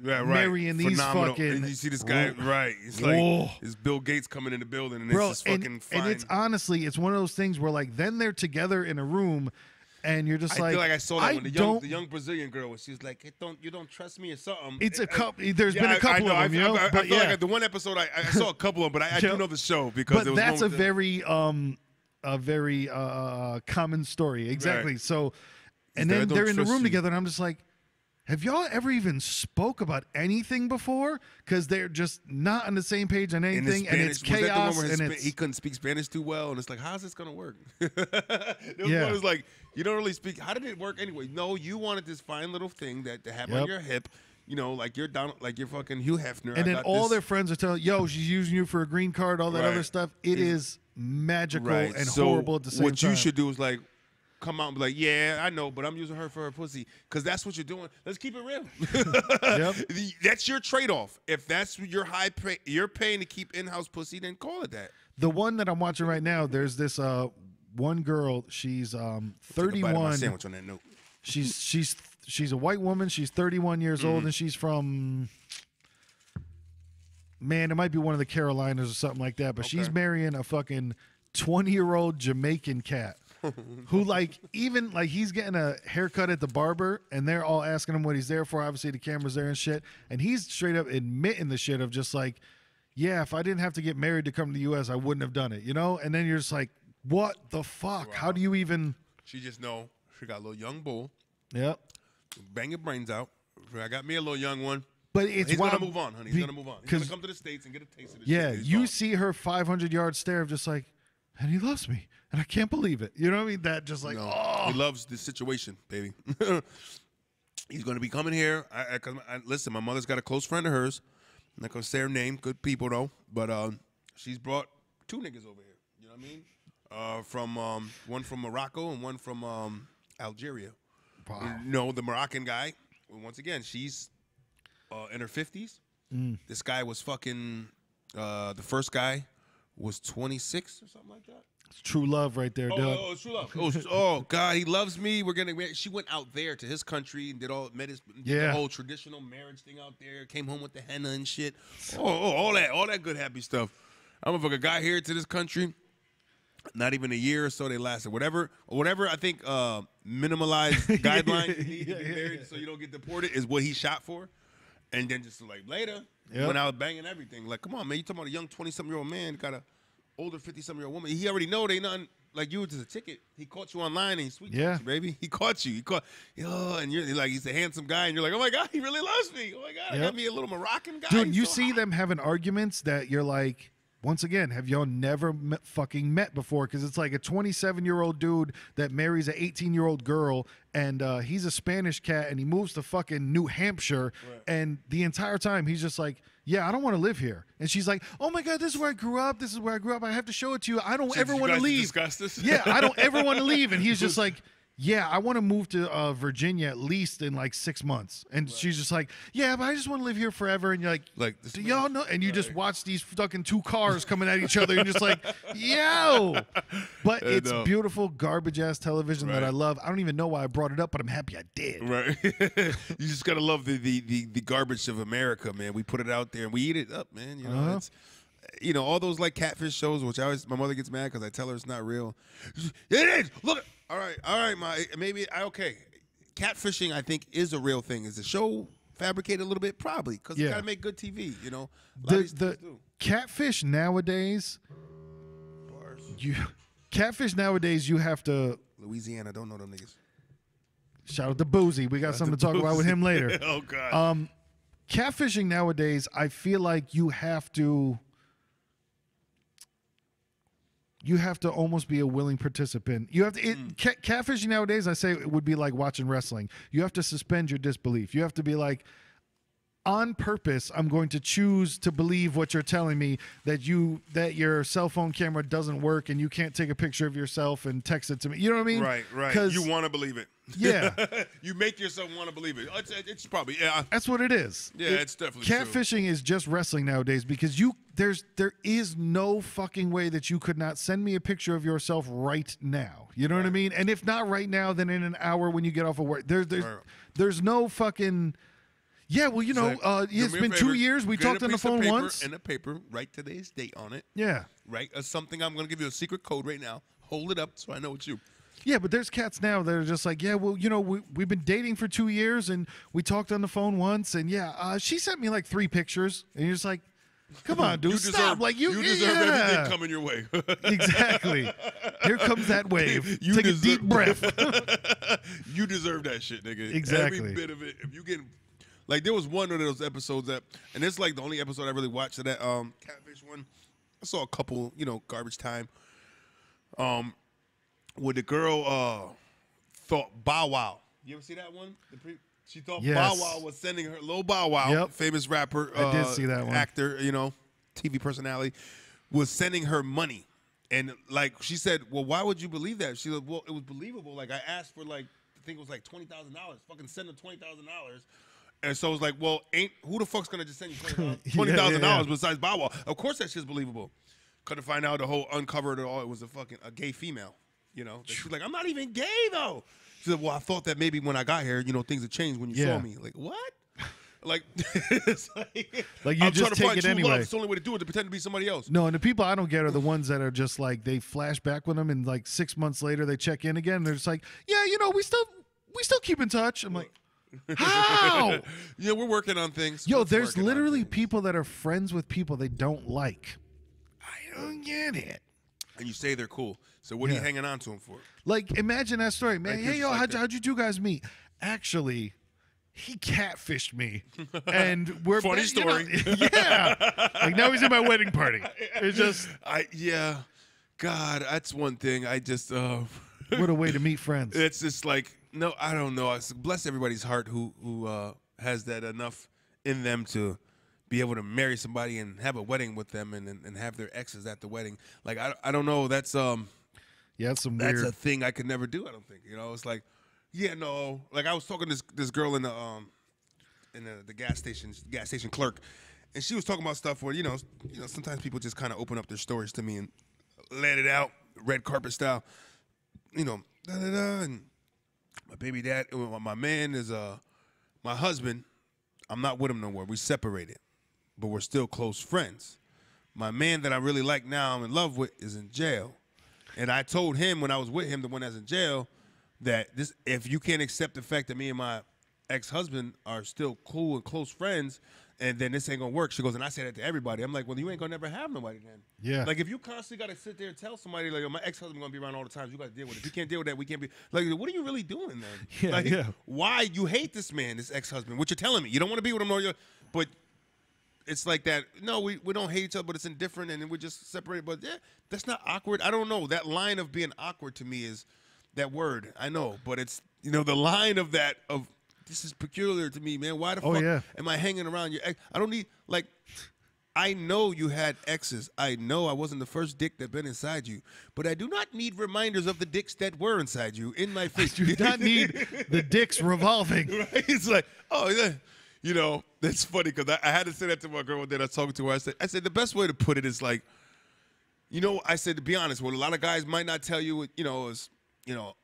Yeah. Yeah, right. Marrying these Phenomenal. fucking. And you see this guy, whoa. right? It's like whoa. it's Bill Gates coming in the building, and Bro, it's just fucking and, fine. And it's honestly, it's one of those things where like then they're together in a room. And you're just I like, feel like I saw that I one. The young, the young Brazilian girl, where she's like, hey, "Don't you don't trust me or something?" It's a couple. There's yeah, been a couple I, I know, of them. I, you know? I, I, I but feel yeah. like the one episode I, I saw a couple of them, but I, I do know the show because. But there was that's a very, um, a very uh, common story. Exactly. Right. So, and then they're in the room you. together, and I'm just like, "Have y'all ever even spoke about anything before?" Because they're just not on the same page on anything, and, Spanish, and it's chaos. And Sp it's, he couldn't speak Spanish too well, and it's like, "How's this gonna work?" yeah. One was like. You don't really speak. How did it work anyway? No, you wanted this fine little thing that to have yep. on your hip, you know, like you're Donald, like you're fucking Hugh Hefner. And I then all this. their friends are telling, "Yo, she's using you for a green card, all that right. other stuff." It yeah. is magical right. and so horrible at the same what time. What you should do is like. Come out and be like, yeah, I know, but I'm using her for her pussy because that's what you're doing. Let's keep it real. yep. That's your trade-off. If that's your high pay, you're paying to keep in-house pussy, then call it that. The one that I'm watching right now, there's this uh, one girl. She's um, thirty-one. Take a bite of my sandwich on that note. She's she's she's a white woman. She's thirty-one years mm. old, and she's from. Man, it might be one of the Carolinas or something like that. But okay. she's marrying a fucking twenty-year-old Jamaican cat. Who like even like he's getting a haircut at the barber and they're all asking him what he's there for. Obviously the camera's there and shit, and he's straight up admitting the shit of just like, yeah, if I didn't have to get married to come to the U S I wouldn't have done it, you know. And then you're just like, what the fuck? Wow. How do you even? She just know she got a little young bull. Yep. Bang your brains out. I got me a little young one. But it's he's wild. gonna move on, honey. He's gonna move on. He's gonna come to the States and get a taste of this. Yeah, shit. You gone. see her five hundred yard stare of just like, and he loves me. And I can't believe it. You know what I mean? That just like, no, oh. He loves this situation, baby. He's going to be coming here. I, I, I, listen, my mother's got a close friend of hers. I'm not going to say her name. Good people, though. But um, she's brought two niggas over here. You know what I mean? Uh, from um, one from Morocco and one from um, Algeria. Wow. You know, the Moroccan guy. Once again, she's uh, in her fifties. Mm. This guy was fucking, uh, the first guy was twenty-six or something like that. It's true love right there, oh, dude. Oh, it's true love. Oh, oh, God, he loves me. We're gonna. She went out there to his country and did all met his yeah. the whole traditional marriage thing out there. Came home with the henna and shit. Oh, oh, all that, all that good happy stuff. I'm a fucking guy here to this country. Not even a year or so they lasted. Whatever, whatever. I think uh, minimalized guideline you need yeah, to be married yeah, yeah. so you don't get deported is what he shot for. And then just like later, yep. when I was banging everything, like, come on, man, you talking about a young twenty-something-year-old man got an older fifty-something-year-old woman. He already know they nothing, like you was just a ticket. He caught you online and he sweet yeah. you, baby. He caught you. He caught, yo, and you're like, he's a handsome guy, and you're like, oh, my God, he really loves me. Oh, my God, yep. I got me a little Moroccan guy. Dude, he's you so see hot. Them having arguments that you're like, once again, have y'all never met, fucking met before? Because it's like a twenty-seven-year-old dude that marries an eighteen-year-old girl, and uh, he's a Spanish cat, and he moves to fucking New Hampshire, right. and the entire time he's just like, yeah, I don't want to live here. And she's like, oh, my God, this is where I grew up. This is where I grew up. I have to show it to you. I don't so ever want to leave. Discuss this? Yeah, I don't ever want to leave. And he's just like, yeah, I want to move to uh, Virginia at least in like six months. And right. she's just like, yeah, but I just want to live here forever. And you're like, like this do y'all know? And you right. just watch these fucking two cars coming at each other. And you're just like, yo. But it's beautiful garbage-ass television right. that I love. I don't even know why I brought it up, but I'm happy I did. Right. You just got to love the, the, the, the garbage of America, man. We put it out there and we eat it up, man. You know, uh-huh. it's... You know, all those like catfish shows, which I always, my mother gets mad because I tell her it's not real. It is. Look. All right. All right. My maybe. I, okay. Catfishing, I think, is a real thing. Is the show fabricated a little bit? Probably because yeah. you gotta make good T V. You know, the, the catfish nowadays. Bars. You catfish nowadays. You have to Louisiana. Don't know them niggas. Shout out to Boosie. We got shout something to, to talk Boosie. About with him later. Oh God. Um, catfishing nowadays. I feel like you have to. You have to almost be a willing participant. You have to it, mm. cat, catfishing nowadays. I say it would be like watching wrestling. You have to suspend your disbelief. You have to be like, on purpose, I'm going to choose to believe what you're telling me, that you that your cell phone camera doesn't work and you can't take a picture of yourself and text it to me. You know what I mean? Right, right. You want to believe it. Yeah. You make yourself want to believe it. It's, it's probably yeah. That's what it is. Yeah, it, it's definitely catfishing true. Is just wrestling nowadays because you there's there is no fucking way that you could not send me a picture of yourself right now. You know right. what I mean? And if not right now, then in an hour when you get off of work. There, there's right. there's no fucking. Yeah, well, you know, uh, it's been two years. We talked on the phone once. And a paper, write today's date on it. Yeah. Write uh, something. I'm going to give you a secret code right now. Hold it up so I know it's you. Yeah, but there's cats now that are just like, yeah, well, you know, we, we've been dating for two years, and we talked on the phone once, and yeah, uh, she sent me like three pictures, and you're just like, come on, dude, you deserve, stop. Like, you, you deserve yeah. everything coming your way. Exactly. Here comes that wave. You Take deserve, a deep breath. You deserve that shit, nigga. Exactly. Every bit of it. If you get... Like, there was one of those episodes that, and it's like the only episode I really watched of that um, catfish one. I saw a couple, you know, garbage time. Um, where the girl uh, thought Bow Wow. You ever see that one? The pre she thought yes. Bow Wow was sending her, Lil Bow Wow, yep. famous rapper, uh, I did see that one. Actor, you know, T V personality, was sending her money. And, like, she said, well, why would you believe that? She said, well, it was believable. Like, I asked for, like, I think it was like twenty thousand dollars. Fucking send her twenty thousand dollars. And so I was like, well, ain't who the fuck's gonna just send you twenty thousand dollars yeah, yeah, yeah. besides Bow Wow? Of course that shit's believable. Couldn't find out the whole uncovered it all. It was a fucking a gay female, you know? She was like, I'm not even gay, though. She said, well, I thought that maybe when I got here, you know, things had changed when you yeah. saw me. Like, what? Like, it's like, like you I'm just trying to take find it true anyway. Love. It's the only way to do it to pretend to be somebody else. No, and the people I don't get are the ones that are just like, they flash back with them, and like six months later, they check in again, and they're just like, yeah, you know, we still, we still keep in touch. I'm like, how? Yeah, we're working on things. Yo, we're there's literally people that are friends with people they don't like. I don't get it. And you say they're cool. So what yeah. are you hanging on to them for? Like, imagine that story, man. Like, hey, yo, like how'd, how'd you two guys meet? Actually, he catfished me. And we're funny story. You know, yeah. Like, now he's at my wedding party. It's just. I Yeah. God, that's one thing. I just. Uh, what a way to meet friends. It's just like. No, I don't know. Bless everybody's heart who who uh, has that enough in them to be able to marry somebody and have a wedding with them and and, and have their exes at the wedding. Like I, I don't know. That's um, yeah, that's some that's weird. a thing I could never do. I don't think you know. It's like, yeah, no. Like I was talking to this this girl in the um, in the, the gas station gas station clerk, and she was talking about stuff where you know you know sometimes people just kind of open up their stories to me and let it out red carpet style, you know, da da da and. My baby dad, my man is uh, my husband. I'm not with him no more. We separated, but we're still close friends. My man that I really like now, I'm in love with, is in jail. And I told him when I was with him, the one that's in jail, that this if you can't accept the fact that me and my ex-husband are still cool and close friends, and then this ain't gonna work. She goes, and I say that to everybody. I'm like, well, you ain't gonna never have nobody then. Yeah. Like, if you constantly gotta sit there and tell somebody, like, oh, my ex-husband gonna be around all the time, you gotta deal with it. If you can't deal with that, we can't be. Like, what are you really doing then? Yeah, like, yeah. Why you hate this man, this ex-husband? What you're telling me? You don't want to be with him, or you. But it's like that. No, we we don't hate each other, but it's indifferent, and we're just separated. But yeah, that's not awkward. I don't know. That line of being awkward to me is that word. I know, but it's, you know, the line of that of. This is peculiar to me, man. Why the oh, fuck yeah. am I hanging around your ex? I don't need, like, I know you had exes. I know I wasn't the first dick that been inside you. But I do not need reminders of the dicks that were inside you in my face. I do not need the dicks revolving. Right? It's like, oh, yeah. You know, that's funny because I, I had to say that to my girl that I was talking to her. I said, I said, the best way to put it is like, you know, I said, to be honest, what a lot of guys might not tell you, you know, is, you know,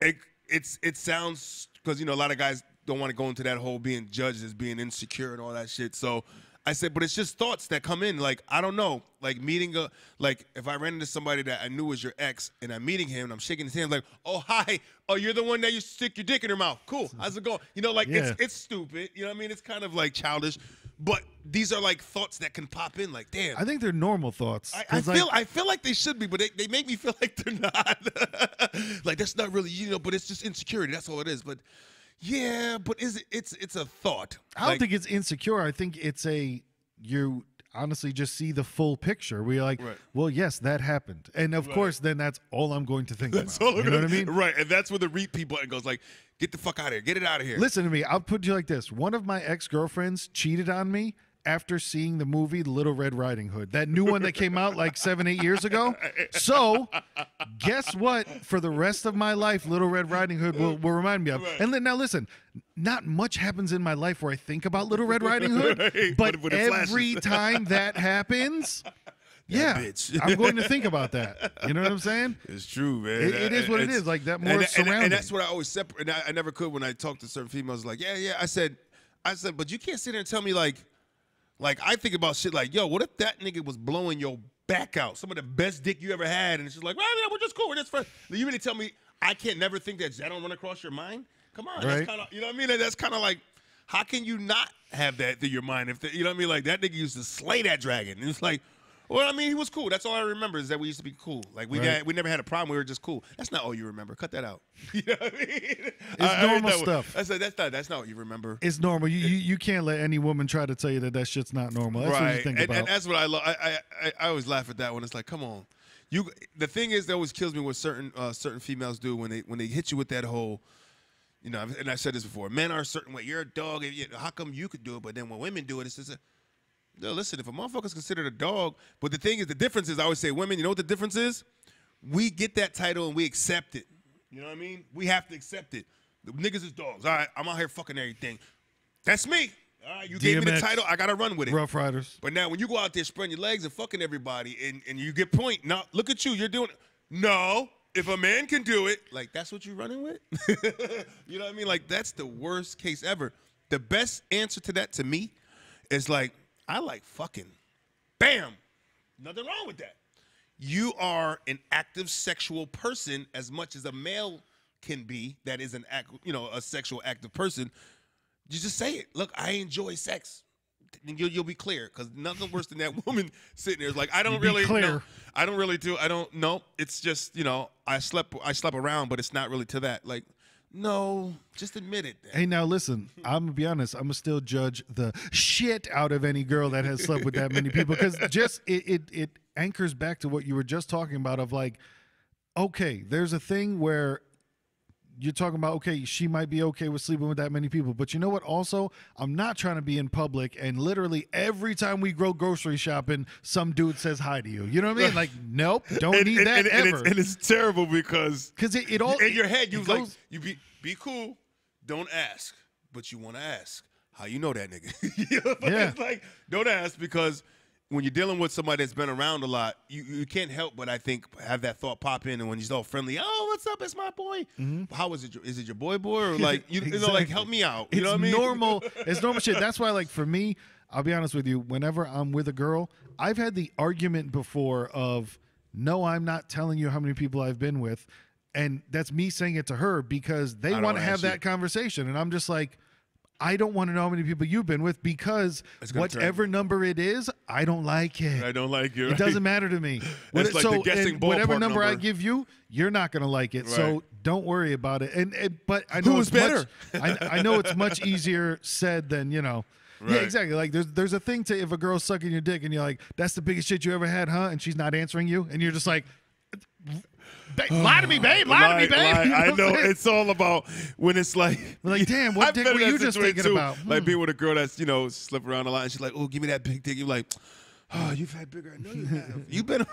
it, it's, it sounds... Because, you know, a lot of guys don't want to go into that whole being judged as being insecure and all that shit. So I said, but it's just thoughts that come in. Like, I don't know. Like, meeting a, like, if I ran into somebody that I knew was your ex and I'm meeting him and I'm shaking his hand, like, oh, hi. Oh, you're the one that you stick your dick in her mouth. Cool. How's it going? You know, like, yeah. it's, it's stupid. You know what I mean? It's kind of, like, childish. But these are, like, thoughts that can pop in. Like, damn. I think they're normal thoughts. I, I, feel, I, I feel like they should be, but they, they make me feel like they're not. Like, that's not really, you know, but it's just insecurity. That's all it is. But, yeah, but is it, it's it's a thought. I like, don't think it's insecure. I think it's a, you honestly just see the full picture. We're like, right. well, yes, that happened. And, of right. course, then that's all I'm going to think that's about. All you know what I mean? Right, and that's where the read people and goes, like, get the fuck out of here. Get it out of here. Listen to me. I'll put you like this. One of my ex-girlfriends cheated on me after seeing the movie Little Red Riding Hood, that new one that came out like seven, eight years ago. So guess what? For the rest of my life, Little Red Riding Hood will, will remind me of. Right. And now listen, not much happens in my life where I think about Little Red Riding Hood, right. but, but every time that happens... Yeah, bitch. I'm going to think about that. You know what I'm saying? It's true, man. It, it is what it's, it is. Like that more and, surrounding. And, and that's what I always separate. And I, I never could when I talked to certain females. Like, yeah, yeah. I said, I said, but you can't sit there and tell me like, like I think about shit like, yo, what if that nigga was blowing your back out? Some of the best dick you ever had, and it's just like, well, yeah, we're just cool, we're just friends. You really tell me I can't never think that that don't run across your mind? Come on, right? That's kind of, you know what I mean? And that's kind of like. How can you not have that through your mind? If the, you know what I mean? Like that nigga used to slay that dragon, and it's like. Well, I mean, he was cool. That's all I remember is that we used to be cool. Like, we right. had, we never had a problem. We were just cool. That's not all you remember. Cut that out. You know what I mean? It's I, normal I mean, stuff. That's, that's, not, that's not what you remember. It's normal. You, you you can't let any woman try to tell you that that shit's not normal. That's right. what you think and, about. And that's what I love. I, I, I always laugh at that one. It's like, come on. You. The thing is that always kills me what certain uh, certain females do when they when they hit you with that whole, you know, and I've said this before, men are a certain way. You're a dog. And, you know, how come you could do it, but then when women do it, it's just a, no, listen, if a motherfucker's considered a dog, but the thing is, the difference is, I always say, women, you know what the difference is? We get that title and we accept it. You know what I mean? We have to accept it. The niggas is dogs. All right, I'm out here fucking everything. That's me. All right, you D M X, gave me the title. I got to run with it. Rough Riders. But now when you go out there spreading your legs and fucking everybody and, and you get point, now look at you. You're doing it. No, if a man can do it, like that's what you're running with? You know what I mean? Like that's the worst case ever. The best answer to that to me is like, I like fucking. Bam. Nothing wrong with that. You are an active sexual person as much as a male can be that is an act, you know, a sexual active person. You just say it. Look, I enjoy sex. And you'll, you'll be clear because nothing worse than that woman sitting there is like, I don't really know. I don't really do. I don't know. It's just, you know, I slept I slept around, but it's not really to that. Like, no, just admit it. Then. Hey, now listen, I'm gonna be honest. I'm gonna still judge the shit out of any girl that has slept with that many people because just it, it it anchors back to what you were just talking about of like, okay, there's a thing where you're talking about, okay, she might be okay with sleeping with that many people, but you know what? Also, I'm not trying to be in public and literally every time we go grocery shopping, some dude says hi to you. You know what I mean? Like, nope, don't and, need and, that and, ever. And it's, and it's terrible because because it, it all in your head, you goes, like you be be cool, don't ask, but you want to ask. How you know that nigga? You know, yeah. It's like don't ask because when you're dealing with somebody that's been around a lot, you, you can't help but I think have that thought pop in. And when you're all friendly, oh, what's up? It's my boy. Mm-hmm. How is it? Is it your boy, boy? Or like, you, exactly. you know, like help me out. You it's know what I mean? Normal. It's normal shit. That's why, like for me, I'll be honest with you. Whenever I'm with a girl, I've had the argument before of, no, I'm not telling you how many people I've been with. And that's me saying it to her because they want to have that conversation. And I'm just like, I don't want to know how many people you've been with because whatever number it is, I don't like it. I don't like it. Right? It doesn't matter to me. It's like so, the guessing ballpark whatever number, number I give you, you're not going to like it. Right. So don't worry about it. And, and but I know Who's it's better? Much, I, I know it's much easier said than, you know. Right. Yeah, exactly. Like there's there's a thing to if a girl's sucking your dick and you're like, that's the biggest shit you ever had, huh? And she's not answering you, and you're just like, lie to me, babe. Lie, lie to me, babe. Lie. You know I know saying? It's all about when it's like, we're like, damn, what I've dick were you just thinking too. About? Like hmm. being with a girl that's you know slip around a lot, and she's like, oh, give me that big dick. You're like, oh, you've had bigger. I know you have. You've been.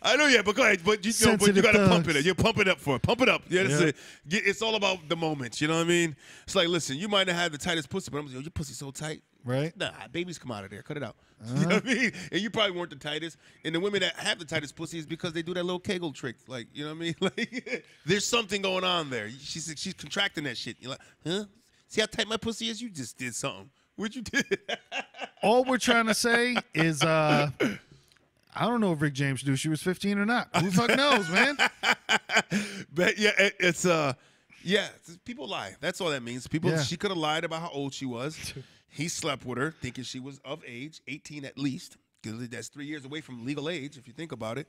I know, yeah, but go ahead. But you, you know, but you gotta thugs. pump it up. You're pumping up for it. Pump it up. Yeah, that's it. It's all about the moment. You know what I mean? It's like, listen, you might not have the tightest pussy, but I'm like, yo, your pussy's so tight, right? Nah, babies come out of there. Cut it out. Uh-huh. You know what I mean? And you probably weren't the tightest. And the women that have the tightest pussy is because they do that little Kegel trick. Like, you know what I mean? Like, there's something going on there. She's she's contracting that shit. You're like, huh? See how tight my pussy is? You just did something. What you did? All we're trying to say is. Uh, I don't know if Rick James knew she was fifteen or not. Who the fuck knows, man? But yeah, it, it's uh, yeah, people lie. That's all that means. People, yeah. She could have lied about how old she was. He slept with her, thinking she was of age, eighteen at least. Because that's three years away from legal age, if you think about it.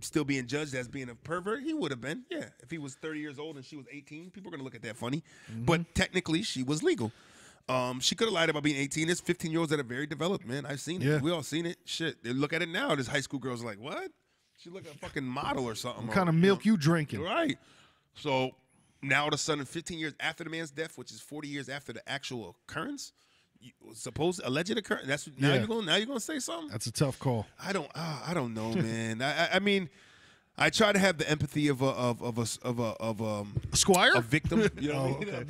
Still being judged as being a pervert, he would have been. Yeah, if he was thirty years old and she was eighteen, people are gonna look at that funny. Mm-hmm. But technically, she was legal. Um, she could have lied about being eighteen. There's fifteen-year-olds that are very developed, man. I've seen it. Yeah. We all seen it. Shit. They look at it now. This high school girl's like, what? She look like a fucking model or something. What kind of milk you drinking? Right. So now all of a sudden, fifteen years after the man's death, which is forty years after the actual occurrence, supposed alleged occurrence. That's now yeah. you're going. Now you're going to say something. That's a tough call. I don't. Uh, I don't know, man. I, I mean. I try to have the empathy of a of of a of a of um squire, a victim. You know what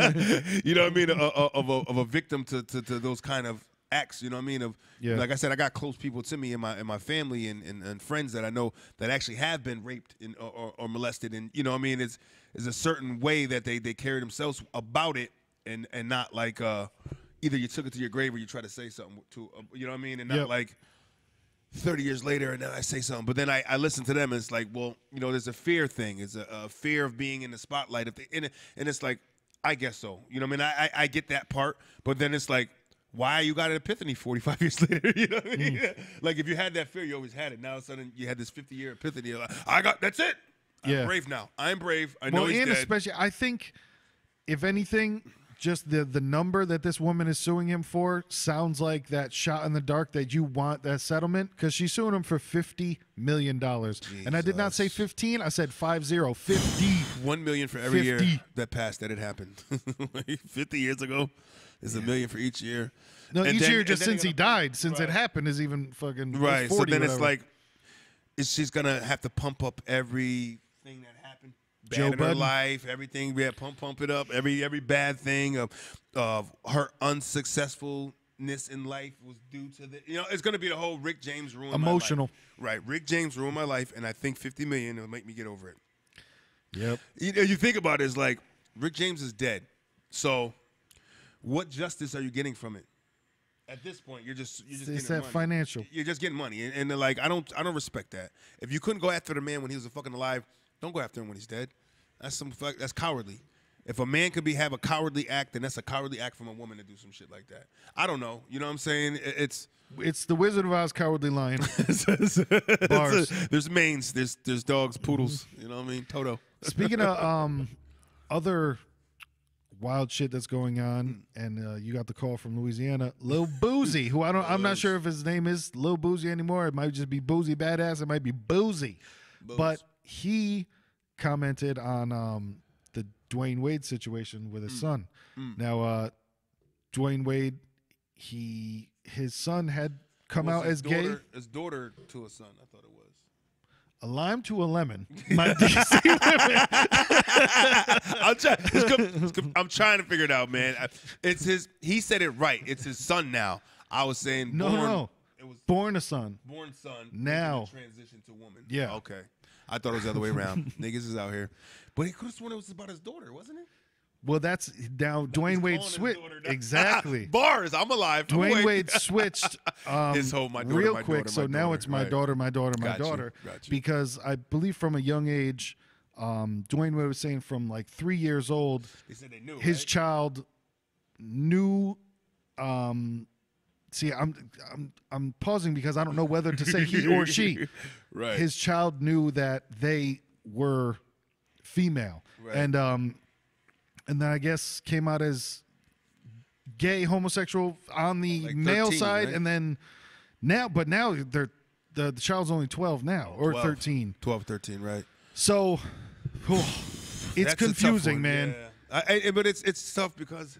I mean? You know what I mean? A, a, of a of a victim to, to to those kind of acts. You know what I mean? Of yeah. Like I said, I got close people to me in my in my family and, and, and friends that I know that actually have been raped and or, or, or molested. And you know what I mean? It's is a certain way that they they carry themselves about it, and and not like uh either you took it to your grave or you try to say something to uh, you know what I mean? And not yep. like. thirty years later, and then I say something, but then I, I listen to them, and it's like, well, you know, there's a fear thing. It's a, a fear of being in the spotlight. If they, and, and it's like, I guess so. You know what I mean? I, I, I get that part, but then it's like, why you got an epiphany forty-five years later? You know what I mean? Mm. Like, if you had that fear, you always had it. Now, all of a sudden, you had this fifty-year epiphany. You're like, I got, that's it. Yeah. I'm brave now. I'm brave. I know well, he's and dead. Especially, I think, if anything, just the the number that this woman is suing him for sounds like that shot in the dark that you want that settlement because she's suing him for fifty million dollars. Jesus. And I did not say fifteen. I said five zero. fifty. One million for every fifty. Year that passed that it happened. fifty years ago is yeah. a million for each year. No, and each then, year just since he died, since right. it happened, is even fucking right. forty, so then whatever. It's like it's, she's going to have to pump up everything that happened. Bad Joe in her life, everything we had pump pump it up, every every bad thing of of her unsuccessfulness in life was due to the you know, it's gonna be the whole Rick James ruined emotional. My life. Right. Rick James ruined my life, and I think fifty million will make me get over it. Yep. You know, you think about it, it's like Rick James is dead. So what justice are you getting from it? At this point, you're just you're just it's getting that money. Financial. You're just getting money. And, and they're like, I don't I don't respect that. If you couldn't go after the man when he was fucking alive, don't go after him when he's dead. That's some that's cowardly. If a man could be have a cowardly act, then that's a cowardly act from a woman to do some shit like that. I don't know. You know what I'm saying? It's it's the Wizard of Oz cowardly lion. it's, it's, Bars. It's a, there's manes. There's there's dogs, poodles. You know what I mean? Toto. Speaking of um, other wild shit that's going on, and uh, you got the call from Louisiana, Lil Boosie, who I don't I'm not sure if his name is Lil Boosie anymore. It might just be Boosie Badazz. It might be Boosie, Booze. But he commented on um, the Dwayne Wade situation with his mm. son. Mm. Now, uh, Dwayne Wade, he his son had come out as daughter, gay. His daughter to a son, I thought it was. A lime to a lemon. My D C women. I'm, try, it's, it's, I'm trying to figure it out, man. It's his. He said it right. It's his son now. I was saying no, born, no. It was born a son. Born son. Now transition to woman. Yeah. Okay. I thought it was the other way around. Niggas is out here. But he could have sworn it was about his daughter, wasn't it? Well, that's now Dwayne Wade switched. Exactly. Bars. I'm alive. Dwayne I'm Wade switched um, his whole my daughter, real my quick. Daughter, so my now daughter. It's my right. daughter, my daughter, my Got daughter. You. Got you. Because I believe from a young age, um, Dwayne Wade was saying from like three years old, they said they knew, his right? child knew. Um, see, I'm I'm I'm pausing because I don't know whether to say he or she. Right. His child knew that they were female, right. and um. And then I guess came out as gay, homosexual on the like male thirteen, side, right? And then now, but now they're the, the child's only twelve now or twelve, thirteen. twelve, thirteen, right? So oh, it's confusing, man. Yeah. I, I, but it's it's tough because,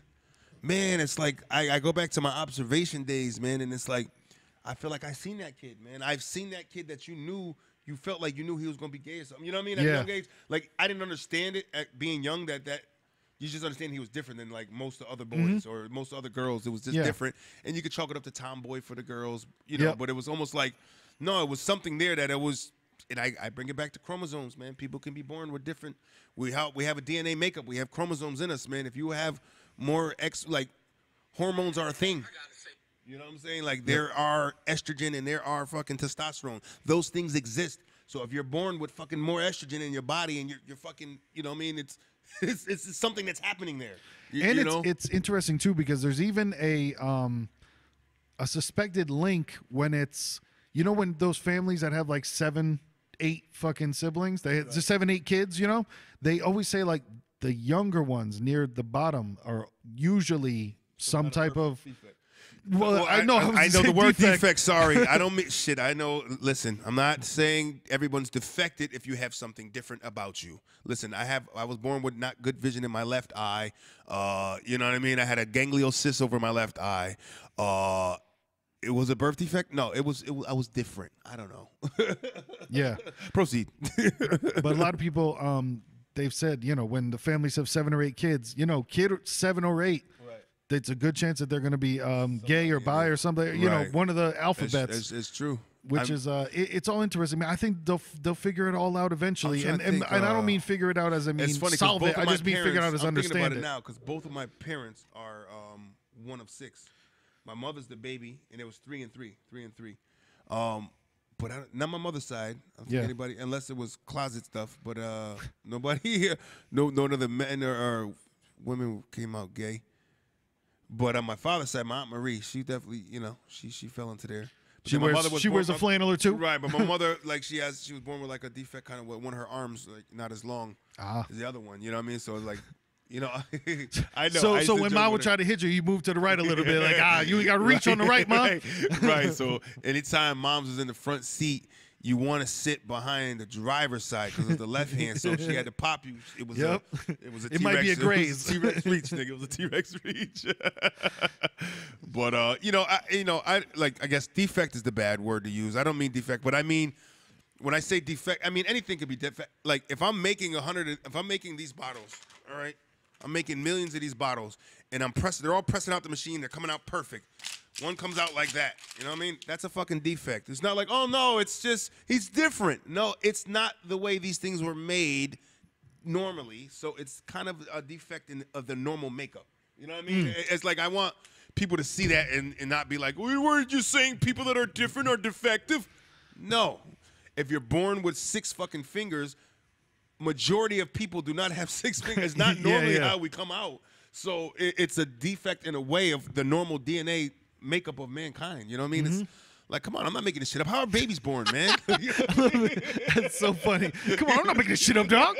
man, it's like I, I go back to my observation days, man, and it's like I feel like I've seen that kid, man. I've seen that kid that you knew. You felt like you knew he was going to be gay or something. You know what I mean? At yeah. young age, like I didn't understand it at being young that that. You just understand he was different than like most of the other boys mm-hmm. or most other girls. It was just yeah. different, and you could chalk it up to tomboy for the girls, you know. Yep. But it was almost like, no, it was something there that it was. And I, I bring it back to chromosomes, man. People can be born with different. We have we have a D N A makeup. We have chromosomes in us, man. If you have more ex, like hormones are a thing. You know what I'm saying? Like there yep. are estrogen and there are fucking testosterone. Those things exist. So if you're born with fucking more estrogen in your body and you're you're fucking, you know what I mean? It's It's, it's something that's happening there. You, and you know? it's, it's interesting, too, because there's even a um, a suspected link when it's, you know, when those families that have like seven, eight fucking siblings, they right. just seven, eight kids, you know, they always say like the younger ones near the bottom are usually some, some type of. Defect. Well, well, I know I, I, I, I know the word defect. defect. Sorry, I don't mean shit. I know. Listen, I'm not saying everyone's defected if you have something different about you. Listen, I have. I was born with not good vision in my left eye. Uh, you know what I mean? I had a gangliositis over my left eye. Uh, it was a birth defect. No, it was. It was I was different. I don't know. Yeah. Proceed. But a lot of people, um, they've said, you know, when the families have seven or eight kids, you know, kid seven or eight. It's a good chance that they're going to be um, gay or bi or something. You right. know, one of the alphabets. It's, it's, it's true. Which I'm, is, uh, it, it's all interesting. I mean, I think they'll they'll figure it all out eventually. And and, think, and uh, I don't mean figure it out as I mean funny, solve it. I just parents, mean figure it out as I'm understand about it. Now, because both of my parents are um, one of six. My mother's the baby, and it was three and three, three and three. Um, but I, not my mother's side. I don't think yeah. anybody, unless it was closet stuff. But uh, nobody here, no, no other men or, or women came out gay. But on my father's side, my Aunt Marie, she definitely, you know, she she fell into there. But she wears, she wears a flannel or two? Right, but my mother, like, she has, she was born with, like, a defect, kind of with one of her arms, like, not as long ah. as the other one. You know what I mean? So, it's like, you know, I know. So, I so when Mom would try to hit you, you move to the right a little bit. Like, ah, you got to reach right. on the right, Mom. Right. Right, so anytime Mom's was in the front seat, you want to sit behind the driver's side because of the left hand, so she had to pop you. It was yep. a, it was a T-Rex. It might be a graze. It was a T-Rex reach, nigga. It was a T-Rex reach. But uh, you know, I, you know, I like. I guess defect is the bad word to use. I don't mean defect, but I mean when I say defect, I mean anything could be defect. Like if I'm making a hundred, if I'm making these bottles, all right, I'm making millions of these bottles, and I'm pressing. They're all pressing out the machine. They're coming out perfect. One comes out like that. You know what I mean? That's a fucking defect. It's not like, oh, no, it's just, he's different. No, it's not the way these things were made normally. So it's kind of a defect in, of the normal makeup. You know what I mean? Mm. It's like I want people to see that and, and not be like, well, were you saying people that are different are defective? No. If you're born with six fucking fingers, majority of people do not have six fingers. It's not normally yeah, yeah. how we come out. So it, it's a defect in a way of the normal D N A makeup of mankind, you know what I mean? Mm-hmm. It's like, come on, I'm not making this shit up. How are babies born, man? That's so funny. Come on, I'm not making this shit up, dog.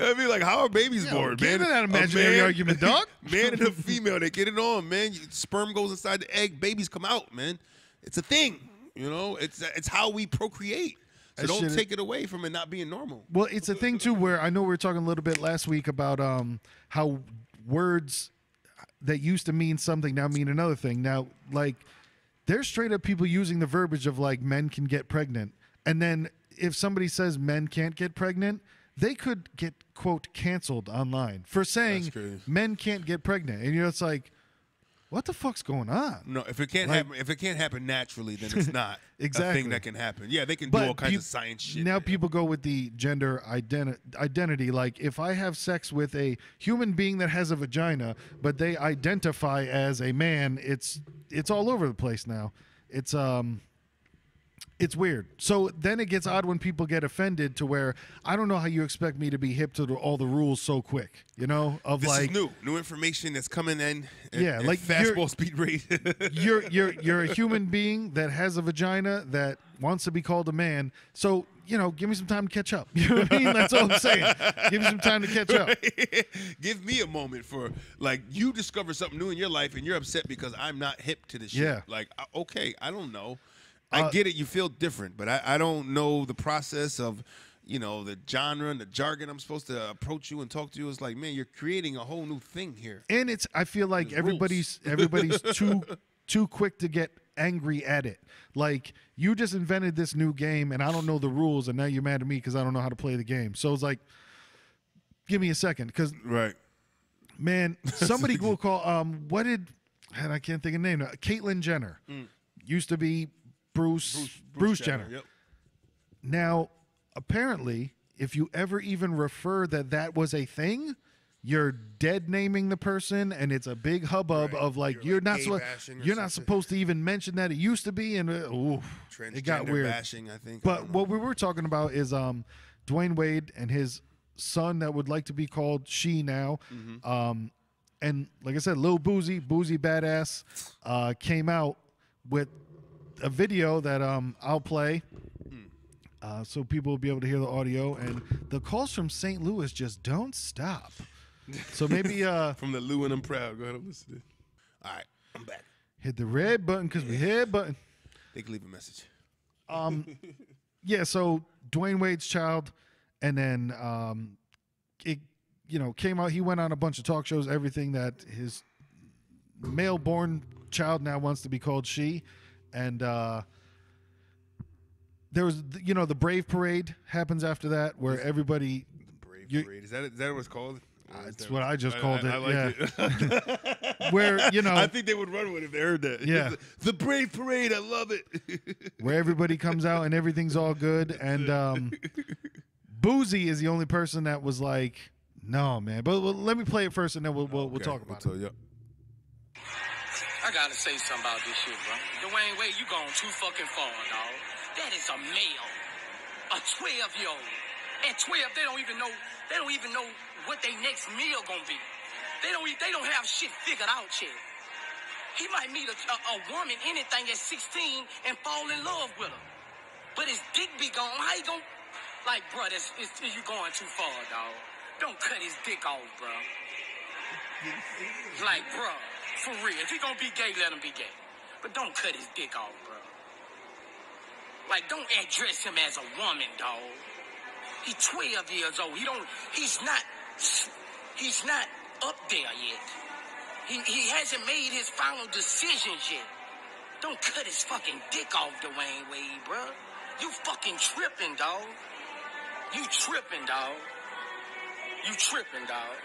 I mean, like, how are babies yeah, born, man? Get that imaginary man, argument, dog. Man and a female, they get it on, man. Sperm goes inside the egg, babies come out, man. It's a thing, you know? It's it's how we procreate. So don't should've... take it away from it not being normal. Well, it's a thing, too, where I know we were talking a little bit last week about um how words that used to mean something now mean another thing. Now, like, there's straight up people using the verbiage of, like, men can get pregnant. And then if somebody says men can't get pregnant, they could get, quote, canceled online for saying men can't get pregnant. And, you know, it's like, what the fuck's going on? No, if it can't like, happen, if it can't happen naturally, then it's not exactly. a thing that can happen. Yeah, they can but do all kinds of science shit. Now people go with the gender identi identity. Like, if I have sex with a human being that has a vagina, but they identify as a man, it's it's all over the place now. It's um, it's weird. So then it gets odd when people get offended to where I don't know how you expect me to be hip to the, all the rules so quick. You know, of this like is new, new information that's coming in. At, yeah, at like fastball speed rate. you're you're you're a human being that has a vagina that wants to be called a man. So you know, give me some time to catch up. You know what I mean? That's all I'm saying. Give me some time to catch up. Give me a moment for like you discover something new in your life and you're upset because I'm not hip to this yeah. shit. Like okay, I don't know. I uh, get it. You feel different, but I I don't know the process of. You know, the genre and the jargon I'm supposed to approach you and talk to you is like, man, you're creating a whole new thing here. And it's, I feel like There's everybody's everybody's too too quick to get angry at it. Like, you just invented this new game, and I don't know the rules, and now you're mad at me because I don't know how to play the game. So it's like, give me a second, because right, man, somebody will call. Um, what did? And I can't think of the name. Caitlyn Jenner mm. used to be Bruce Bruce, Bruce, Bruce Jenner. Jenner. Yep. Now. Apparently, if you ever even refer that that was a thing, you're dead naming the person, and it's a big hubbub right. of like you're, you're like not so, you're not supposed to even mention that it used to be, and uh, ooh, it got weird. Bashing, I think. But I what we were talking about is um, Dwayne Wade and his son that would like to be called she now, mm-hmm. um, and like I said, Lil Boosie, Boosie Badazz, uh, came out with a video that um, I'll play. Uh, so people will be able to hear the audio, and the calls from Saint Louis just don't stop. So maybe uh, from the Lou and I'm proud. Go ahead and listen to it. All right, I'm back. Hit the red button because yeah. we head button. They can leave a message. Um, yeah. So Dwayne Wade's child, and then um, it you know came out. He went on a bunch of talk shows. Everything that his male-born child now wants to be called she, and. Uh, There was, you know, the Brave Parade happens after that, where is everybody. The Brave you, Parade is that is that what it's called? Uh, it's what I just I, called I, it. I like yeah. it. Where you know, I think they would run with it if they heard that. Yeah, the Brave Parade, I love it. Where everybody comes out and everything's all good, and um, Boosie is the only person that was like, "No, man." But well, let me play it first, and then we'll we'll, okay. we'll talk about we'll it. You. I gotta say something about this shit, bro. Dwayne Wade, you gone too fucking far, dog. That is a male, a twelve-year-old. At twelve, they don't even know. They don't even know what their next meal gonna be. They don't. They don't have shit figured out yet. He might meet a, a, a woman, anything at sixteen, and fall in love with her. But his dick be gone. How you gonna? Like, bro, that's, it's, you going too far, dog. Don't cut his dick off, bro. Like, bro, for real. If he gonna be gay, let him be gay. But don't cut his dick off, bro. Like, don't address him as a woman, dog. He's twelve years old. He don't. He's not. He's not up there yet. He he hasn't made his final decisions yet. Don't cut his fucking dick off, Dwayne Wade, bro. You fucking tripping, dog. You tripping, dog. You tripping, dog.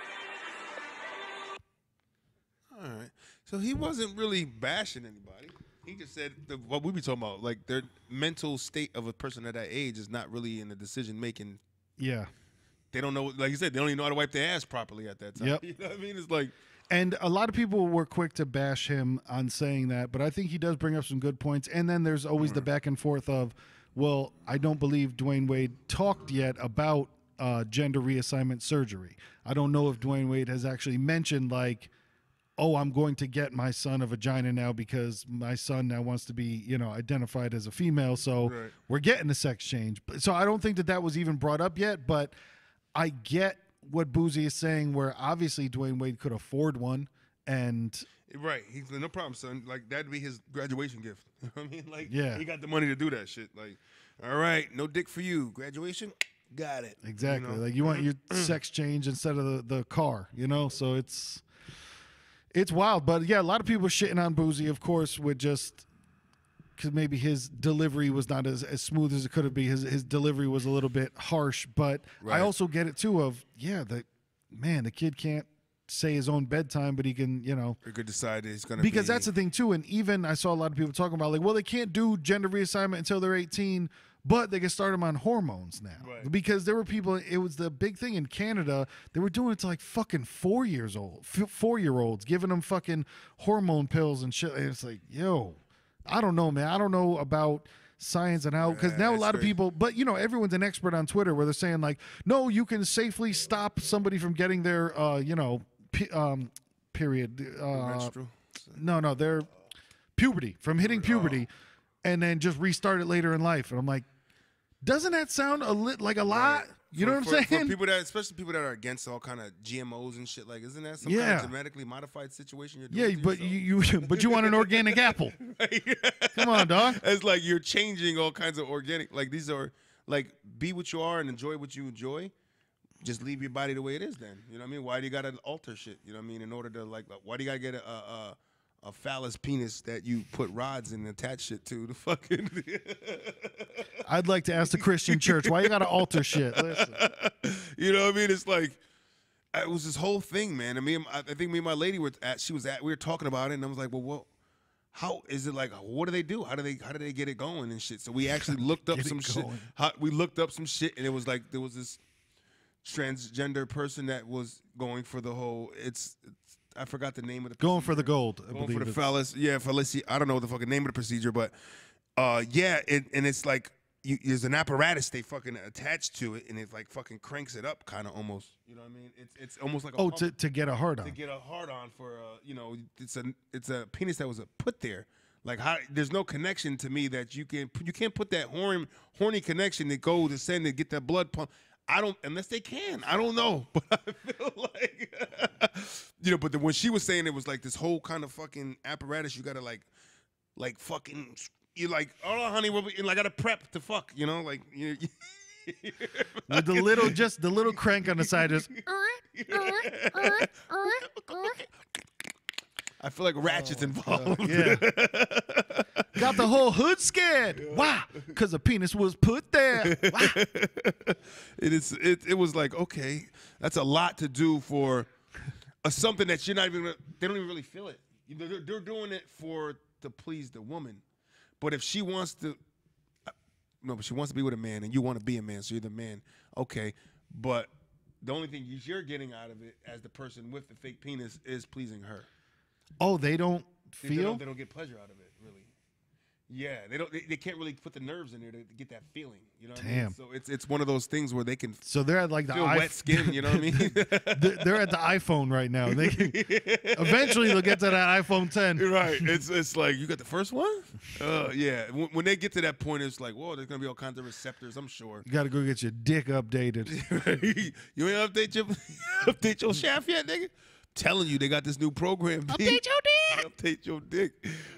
All right. So he wasn't really bashing anybody. He just said the, what we be talking about, like their mental state of a person at that age is not really in the decision making. Yeah, they don't know. Like you said, they don't even know how to wipe their ass properly at that time. Yep. You know what I mean? It's like, and a lot of people were quick to bash him on saying that, but I think he does bring up some good points. And then there's always mm-hmm. the back and forth of, well, I don't believe Dwayne Wade talked yet about uh, gender reassignment surgery. I don't know if Dwayne Wade has actually mentioned like. Oh, I'm going to get my son a vagina now because my son now wants to be, you know, identified as a female. So right. we're getting a sex change. So I don't think that that was even brought up yet. But I get what Boosie is saying, where obviously Dwayne Wade could afford one, and right, he's no problem, son. Like that'd be his graduation gift. You know what I mean, like yeah, he got the money to do that shit. Like, all right, no dick for you, graduation. Got it. Exactly. You know? Like you want your sex change instead of the the car, you know. So it's. It's wild, but yeah, a lot of people shitting on Boosie, of course, with just because maybe his delivery was not as, as smooth as it could have been. His his delivery was a little bit harsh, but right. I also get it too. Of yeah, the man, the kid can't say his own bedtime, but he can, you know, he could decide he's going to because be... that's the thing too. And even I saw a lot of people talking about like, well, they can't do gender reassignment until they're eighteen, but they can start them on hormones now, right? Because there were people, it was the big thing in Canada. They were doing it to like fucking four years old, four year olds, giving them fucking hormone pills and shit. And it's like, yo, I don't know, man. I don't know about science and how, because yeah, now a lot crazy. of people, but you know, everyone's an expert on Twitter where they're saying like, no, you can safely stop somebody from getting their, uh, you know, p um, period. Uh, no, no, their puberty, from hitting puberty, and then just restart it later in life. And I'm like, doesn't that sound a lit like a lot? You know what I'm saying? For people that, especially people that are against all kind of G M Os and shit, like, isn't that some yeah. kind of genetically modified situation you're doing? Yeah, but you, you but you want an organic apple. Come on, dog. It's like you're changing all kinds of organic. Like these are like, be what you are and enjoy what you enjoy. Just leave your body the way it is. Then you know what I mean. Why do you gotta alter shit? You know what I mean. In order to like, why do you gotta get a a, a phallus penis that you put rods and attach shit to? The fucking. I'd like to ask the Christian church, why you gotta alter shit? Listen. You know what I mean? It's like, it was this whole thing, man. I mean, I think me and my lady were at. She was at. We were talking about it, and I was like, well, what? How is it like? What do they do? How do they? How do they get it going and shit? So we actually looked up some shit. How, we looked up some shit, and it was like there was this transgender person that was going for the whole. It's, it's I forgot the name of the going procedure. for the gold. I going believe for the phallus. Yeah, phallus. I don't know the fucking name of the procedure, but uh, yeah, it, and it's like. You, there's an apparatus they fucking attach to it, and it like fucking cranks it up, kind of almost. You know what I mean? It's it's almost like a oh, to to get a hard on. To get a hard on for uh, you know, it's a it's a penis that was a put there. Like how there's no connection to me that you can you can't put that horny horny connection to go to send to get that blood pump. I don't unless they can. I don't know, but I feel like you know. But the, when she was saying it was like this whole kind of fucking apparatus, you gotta like like fucking. You're like, oh, honey, we'll be, like, I gotta prep to fuck, you know, like you. With the little, just the little crank on the side is. I feel like ratchets oh, involved. Uh, yeah. Got the whole hood scared. Yeah. Why? Because a penis was put there. Why? It is. It. It was like, okay, that's a lot to do for a, something that you're not even. They don't even really feel it. They're, they're doing it for to please the woman. But if she wants to, no, but she wants to be with a man, and you want to be a man, so you're the man. Okay, but the only thing you're getting out of it as the person with the fake penis is pleasing her. Oh, they don't feel? They, they, don't, they don't get pleasure out of it, really. Yeah, they don't. They, they can't really put the nerves in there to get that feeling. You know what Damn. I mean? So it's it's one of those things where they can. So they're at like the feel wet skin. You know what I mean? They're at the iPhone right now. They can, eventually they'll get to that iPhone ten. Right. It's it's like you got the first one. Uh, yeah. When, when they get to that point, it's like, whoa, there's gonna be all kinds of receptors. I'm sure. You gotta go get your dick updated. You ain't update your update your shaft yet, nigga. Telling you, they got this new program. Update B. your dick. Update your dick.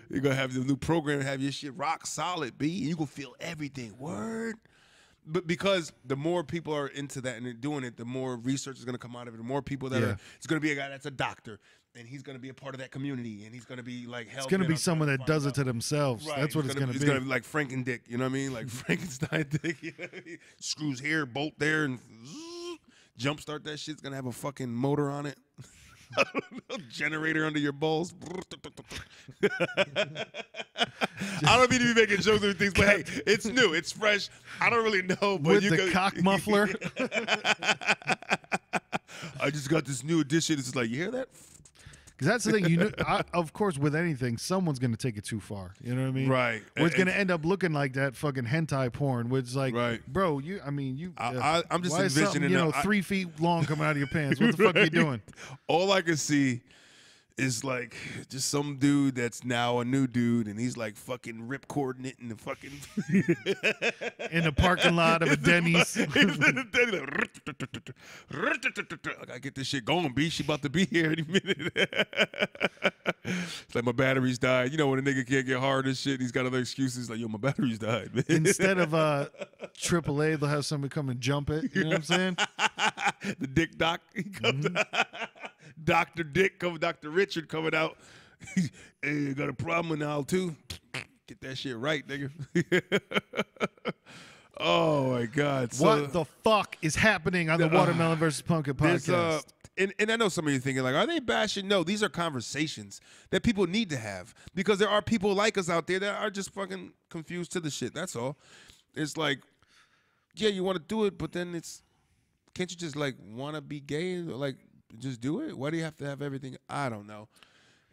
You're gonna have this new program, have your shit rock solid, B. And you gonna feel everything. Word. But because the more people are into that and they're doing it, the more research is gonna come out of it. The more people that yeah. are. It's gonna be a guy that's a doctor, and he's gonna be a part of that community, and he's gonna be like. It's gonna be someone that does it to themselves. Right. That's what it's, it's gonna, gonna be. It's gonna be like Franken dick. You know what I mean? Like Frankenstein dick. You know what I mean? Screws here, bolt there, and jump start that shit's gonna have a fucking motor on it. I don't know, generator under your balls. I don't mean to be making jokes and things, but hey, it's new, it's fresh. I don't really know, but with you the go cock muffler. I just got this new edition. It's like, you hear that? Because that's the thing. You know, I, of course, with anything, someone's going to take it too far. You know what I mean? Right. Or it's going to end up looking like that fucking hentai porn, which is like, right. bro, you, I mean, you. I, uh, I, I'm just why envisioning. Is you know, I, three feet long coming out of your pants. What the right? fuck are you doing? All I can see is like just some dude that's now a new dude, and he's like fucking ripcord knitting the fucking. In the parking lot of a Denny's. I gotta get this shit going, B. She about to be here any minute. It's like my batteries died. You know when a nigga can't get hard and shit, and he's got other excuses like, yo, my batteries died, man. Instead of uh, triple A, they'll have somebody come and jump it. You know what I'm saying? The dick doc. He comes mm-hmm. Doctor Dick, come, Doctor Richard coming out. Hey, got a problem in the aisle too. Get that shit right, nigga. Oh my God! So, what the fuck is happening on the uh, Watermelon versus Pumpkin podcast? Uh, and, and I know some of you thinking, like, are they bashing? No, these are conversations that people need to have, because there are people like us out there that are just fucking confused to the shit. That's all. It's like, yeah, you want to do it, but then it's, can't you just, like, want to be gay? Like, just do it? Why do you have to have everything? I don't know.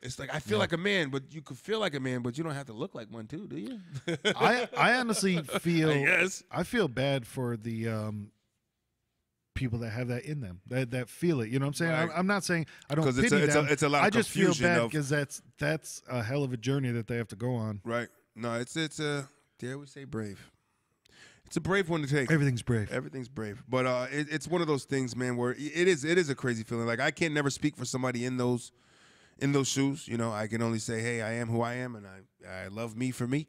It's like, I feel no. like a man, but you could feel like a man, but you don't have to look like one too, do you? I I honestly feel I, guess. I feel bad for the um, people that have that in them, that that feel it. You know what I'm saying? Right. I, I'm not saying I don't pity it's a, it's them. A, it's a lot of I just feel bad because that's that's a hell of a journey that they have to go on. Right? No, it's it's a dare we say brave. It's a brave one to take. Everything's brave. Everything's brave. But uh, it, it's one of those things, man, where it is it is a crazy feeling. Like, I can't never speak for somebody in those. In those shoes, you know, I can only say, hey, I am who I am, and I, I love me for me.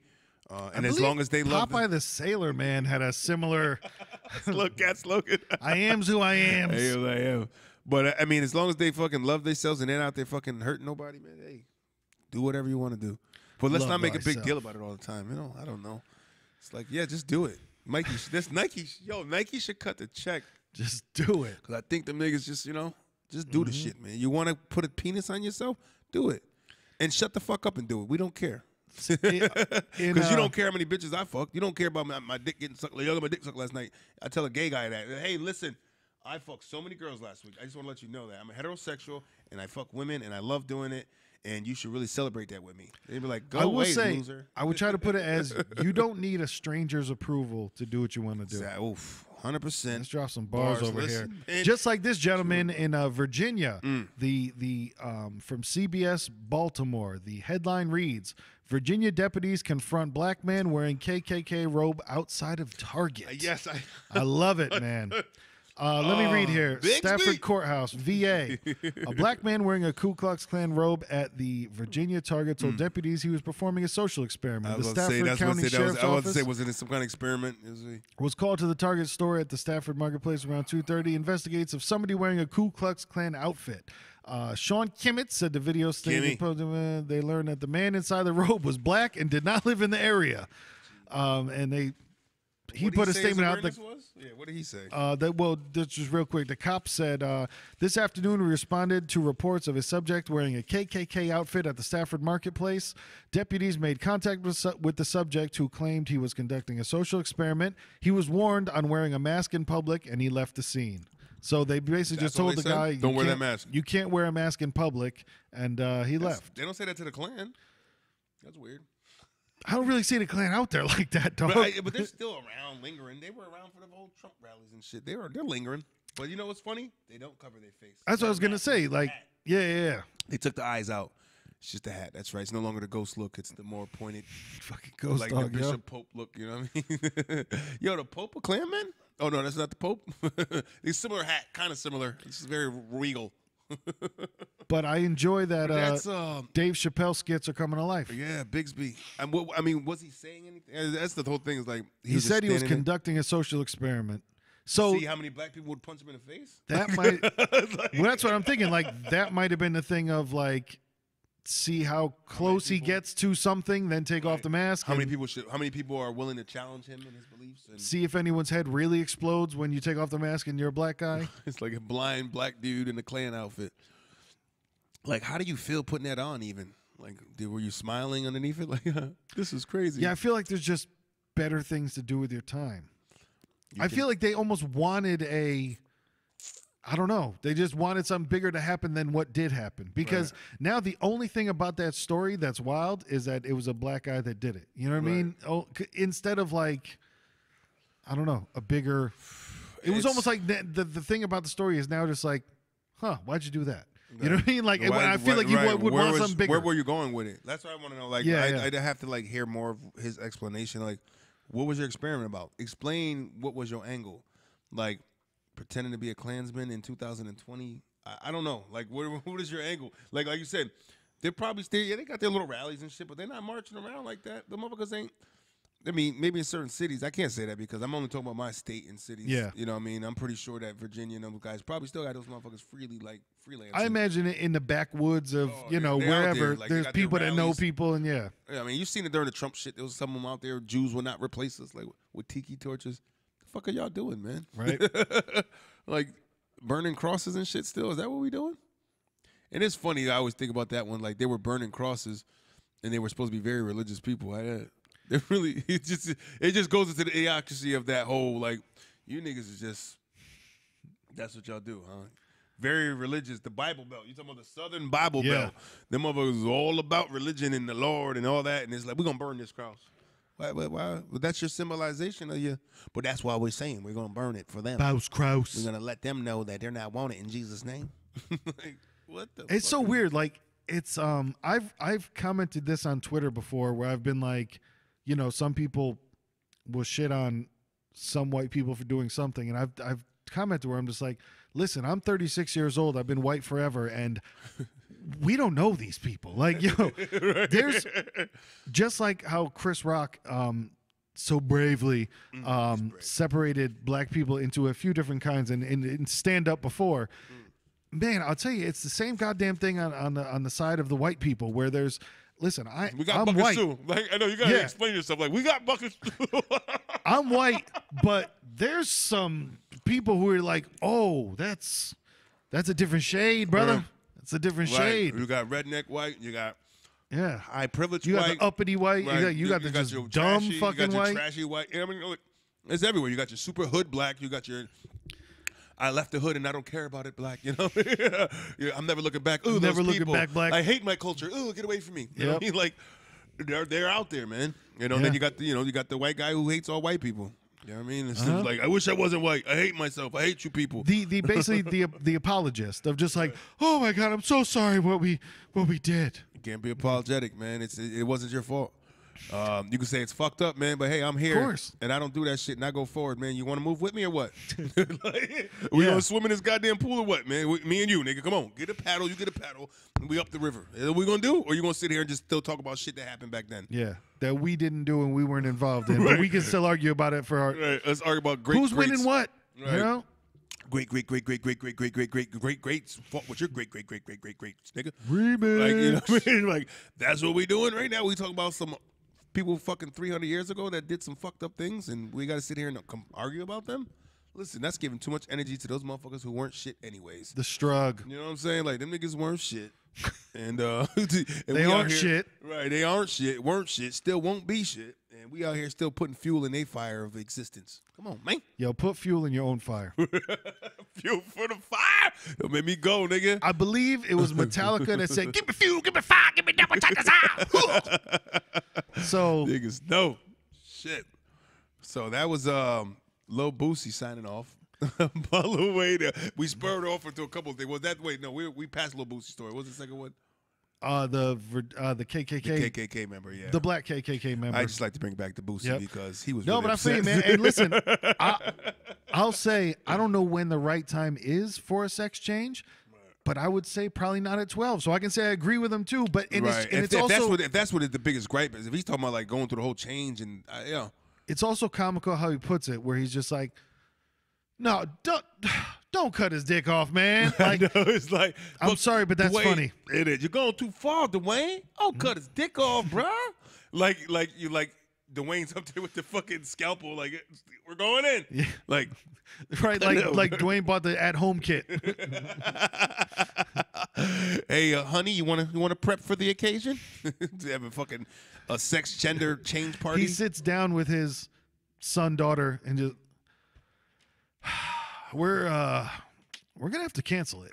Uh, and as long as they love me. Popeye the Sailor Man had a similar look at slogan. I am who I am. I am, I am. But, I mean, as long as they fucking love themselves and they're not out there fucking hurting nobody, man, hey, do whatever you want to do. But let's not make a big deal about it all the time. You know, I don't know. It's like, yeah, just do it. Nike, that's Nike. Yo, Nike should cut the check. Just do it. Because I think them niggas just, you know. Just do mm-hmm. the shit, man. You want to put a penis on yourself? Do it. And shut the fuck up and do it. We don't care. Because uh, you don't care how many bitches I fucked. You don't care about my, my dick getting sucked. Like, yo, my dick sucked last night. I tell a gay guy that. Hey, listen, I fucked so many girls last week. I just want to let you know that. I'm a heterosexual, and I fuck women, and I love doing it, and you should really celebrate that with me. They'd be like, go I will away, say, loser. I would try to put it as, you don't need a stranger's approval to do what you want to do. That, oof. one hundred percent. Let's drop some bars, bars over listen, here. Just like this gentleman in uh, Virginia, mm. the the um, from C B S Baltimore, the headline reads, Virginia deputies confront black man wearing K K K robe outside of Target. Uh, yes. I, I love it, man. Uh, let uh, me read here. Bixby? Stafford Courthouse, V A. A black man wearing a Ku Klux Klan robe at the Virginia Target told mm. deputies he was performing a social experiment. The Stafford County Sheriff's Office. I was about to say, was it some kind of experiment? Was called to the Target store at the Stafford Marketplace around two thirty. Investigates if somebody wearing a Ku Klux Klan outfit. Uh, Sean Kimmett said the video stated they learned that the man inside the robe was black and did not live in the area. Um, and they... He put a statement out. That, was? Yeah, what did he say? Uh, that, well, this, just real quick. The cop said, uh, this afternoon we responded to reports of a subject wearing a K K K outfit at the Stafford Marketplace. Deputies made contact with, su with the subject, who claimed he was conducting a social experiment. He was warned on wearing a mask in public, and he left the scene. So they basically That's just told the said? guy, don't wear that mask. You can't wear a mask in public, and uh, he That's, left. They don't say that to the Klan. That's weird. I don't really see the Klan out there like that, dog. But, I, but they're still around, lingering. They were around for the whole Trump rallies and shit. They were, they're lingering. But you know what's funny? They don't cover their face. That's what I was going to say. Like, yeah, yeah, yeah. They took the eyes out. It's just a hat. That's right. It's no longer the ghost look. It's the more pointed. Fucking ghost Like dog, the Bishop yo. Pope look, you know what I mean? Yo, the Pope a Klan man? Oh, no, that's not the Pope. It's similar hat. Kind of similar. It's very regal. But I enjoy that uh, um, Dave Chappelle skits are coming to life. Yeah, Bixby. I, I mean, was he saying anything? That's the whole thing. Is like he, he said he was conducting a social experiment. So see how many black people would punch him in the face. That might. Like, well, that's what I'm thinking. Like that might have been the thing of like, see how close how he gets to something, then take right. off the mask. How many people should? How many people are willing to challenge him in his beliefs? And see if anyone's head really explodes when you take off the mask and you're a black guy. It's like a blind black dude in a Klan outfit. Like, how do you feel putting that on? Even like, dude, were you smiling underneath it? Like, this is crazy. Yeah, I feel like there's just better things to do with your time. You I feel like they almost wanted a. I don't know. They just wanted something bigger to happen than what did happen. Because right. now the only thing about that story that's wild is that it was a black guy that did it. You know what right. I mean? Oh, c instead of like, I don't know, a bigger. It it's, was almost like the, the the thing about the story is now just like, huh? Why'd you do that? Right. You know what I mean? Like why, I feel right, like you right. would where want was, something bigger. Where were you going with it? That's what I want to know. Like yeah, I, yeah. I'd have to like hear more of his explanation. Like, what was your experiment about? Explain what was your angle, like. Pretending to be a Klansman in two thousand twenty, I, I don't know. Like, what, what is your angle? Like, like you said, they're probably still, yeah, they got their little rallies and shit, but they're not marching around like that. The motherfuckers ain't, I mean, maybe in certain cities. I can't say that because I'm only talking about my state and cities. Yeah. You know what I mean? I'm pretty sure that Virginia and those guys probably still got those motherfuckers freely, like, freelancing. I imagine it in the backwoods of, oh, you know, wherever, there. Like, there's people that know people, and yeah. yeah. I mean, you've seen it during the Trump shit. There was some of them out there, Jews will not replace us, like, with tiki torches. Fuck are y'all doing, man? Right. Like, burning crosses and shit still? Is that what we doing? And it's funny. I always think about that one. Like, they were burning crosses, and they were supposed to be very religious people. I, it really, it just, it just goes into the idiocracy of that whole, like, you niggas is just, that's what y'all do, huh? Very religious. The Bible Belt. You're talking about the Southern Bible yeah. Belt. Them motherfuckers is all about religion and the Lord and all that, and it's like, we're going to burn this cross. Why, why, why? Well, that's your symbolization of you. But that's why we're saying we're going to burn it for them. House Kraus. We're going to let them know that they're not wanted in Jesus' name. Like, what the It's fuck? So weird. Like, it's, um, I've, I've commented this on Twitter before where I've been like, you know, some people will shit on some white people for doing something. And I've, I've commented where I'm just like, listen, I'm thirty-six years old. I've been white forever. And we don't know these people. Like, yo, right. There's just like how Chris Rock um, so bravely mm, um, brave. separated black people into a few different kinds and, and, and stand up before. Mm. Man, I'll tell you, it's the same goddamn thing on, on the on the side of the white people where there's, listen, I, we got I'm buckets white. Too. Like, I know you got to yeah. explain yourself. Like, we got buckets too. I'm white, but there's some people who are like, oh, that's, that's a different shade, brother. Sure. It's a different right. shade. You got redneck white. You got yeah high privilege. You white. got the uppity white. Right. You got, you you, got the you got just your dumb trashy, fucking you got your white. Trashy white. I mean, look, it's everywhere. You got your super hood black. You got your I left the hood and I don't care about it black. You know, I'm never looking back. Ooh, never those looking people. back black. I hate my culture. Ooh, get away from me. You yep. know what I mean? Like they're they're out there, man. You know. Yeah. Then you got the, you know you got the white guy who hates all white people. You know what I mean? It's uh-huh. like, I wish I wasn't white. I hate myself. I hate you people. The the basically the the apologist of just like, oh my God, I'm so sorry what we what we did. You can't be apologetic, man. It's it, it wasn't your fault. Um, you can say it's fucked up, man, but hey, I'm here. Of course. And I don't do that shit and I go forward, man. You want to move with me or what? Like, we yeah. gonna swim in this goddamn pool or what, man? We, me and you, nigga, come on. Get a paddle, you get a paddle, and we up the river. Is that what we gonna do? Or you gonna sit here and just still talk about shit that happened back then? Yeah. That we didn't do and we weren't involved in. Right. But we can still argue about it for our right. Let's argue about great who's greats. Winning what? Right. You know? Great, great, great, great, great, great, great, great, great, great, greats. Fought with your great, great, great, great, great, greats, nigga. Remix. Like, you know what I mean? Like, that's what we doing right now. We talking about some people fucking three hundred years ago that did some fucked up things, and we got to sit here and come argue about them? Listen, that's giving too much energy to those motherfuckers who weren't shit anyways. The strug. You know what I'm saying? Like, them niggas weren't shit. And, uh, and they aren't here, shit. Right, they aren't shit, weren't shit, still won't be shit. And we out here still putting fuel in their fire of existence. Come on, man. Yo, put fuel in your own fire. Fuel for the fire? Yo, make me go, nigga. I believe it was Metallica that said, give me fuel, give me fire, give me double check this out. So niggas, no. Shit. So that was um, Lil Boosie signing off. By the way, we spurred off into a couple of things. Was that wait? No, we we passed Lil Boosie's story. What was the second one? Uh, the uh, the K K K, the K K K member, yeah, the black K K K member. I just like to bring back the Boosie yep. because he was no, really but upset. I'm saying, man, and listen, I, I'll say I don't know when the right time is for a sex change, but I would say probably not at twelve. So I can say I agree with him too. But and right. it's, and if, it's if also that's what, if that's what is the biggest gripe is, if he's talking about like going through the whole change and uh, yeah, you know. It's also comical how he puts it, where he's just like. No, don't don't cut his dick off, man. Like, I know, it's like I'm sorry, but that's Dwayne, funny. It is. You're going too far, Dwayne. Oh, mm-hmm. Cut his dick off, bro. Like, like you like Dwayne's up there with the fucking scalpel. Like, we're going in. Yeah. Like, right? Like, like Dwayne bought the at-home kit. Hey, uh, honey, you wanna you wanna prep for the occasion? To have a fucking a sex gender change party. He sits down with his son, daughter, and just. We're uh, we're gonna have to cancel it.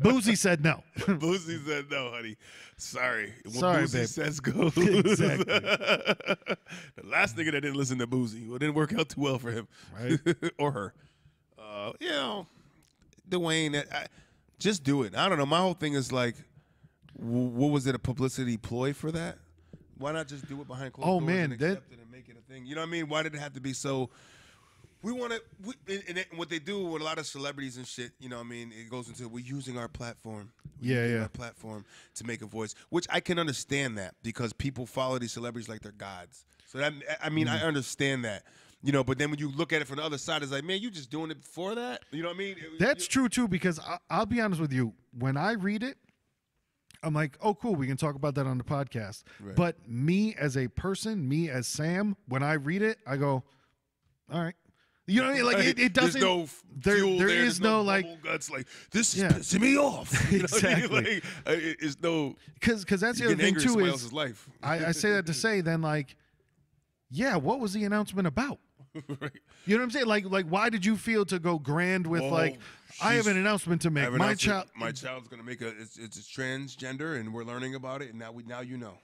Boosie said no. Boosie said no, honey. Sorry. When Sorry, Boosie babe. says go. Exactly. The last nigga that didn't listen to Boosie, well, it didn't work out too well for him, right? Or her. Uh, you know, Dwayne, I, just do it. I don't know. My whole thing is like, what was it? A publicity ploy for that? Why not just do it behind closed oh, doors man, and accept that... it and make it a thing? You know what I mean? Why did it have to be so? We want to, and what they do with a lot of celebrities and shit, you know what I mean, it goes into, we're using our platform. We're yeah, using yeah. our platform to make a voice, which I can understand that because people follow these celebrities like they're gods. So, that, I mean, mm-hmm. I understand that, you know, but then when you look at it from the other side, it's like, man, you just doing it before that? You know what I mean? That's you, true, too, because I, I'll be honest with you. When I read it, I'm like, oh, cool, we can talk about that on the podcast. Right. But me as a person, me as Sam, when I read it, I go, all right. You know what I mean? Like it, it doesn't. There's no fuel there. There, there is no, no like guts. Like this is yeah. pissing me off. You know exactly. I mean? Like it, it's no because because that's the other thing too is else's life. I, I say that to say then like, yeah, what was the announcement about? Right. You know what I'm saying? Like like why did you feel to go grand with oh, like I have an announcement to make. My child, my child's gonna make a it's it's a transgender and we're learning about it and now we now you know.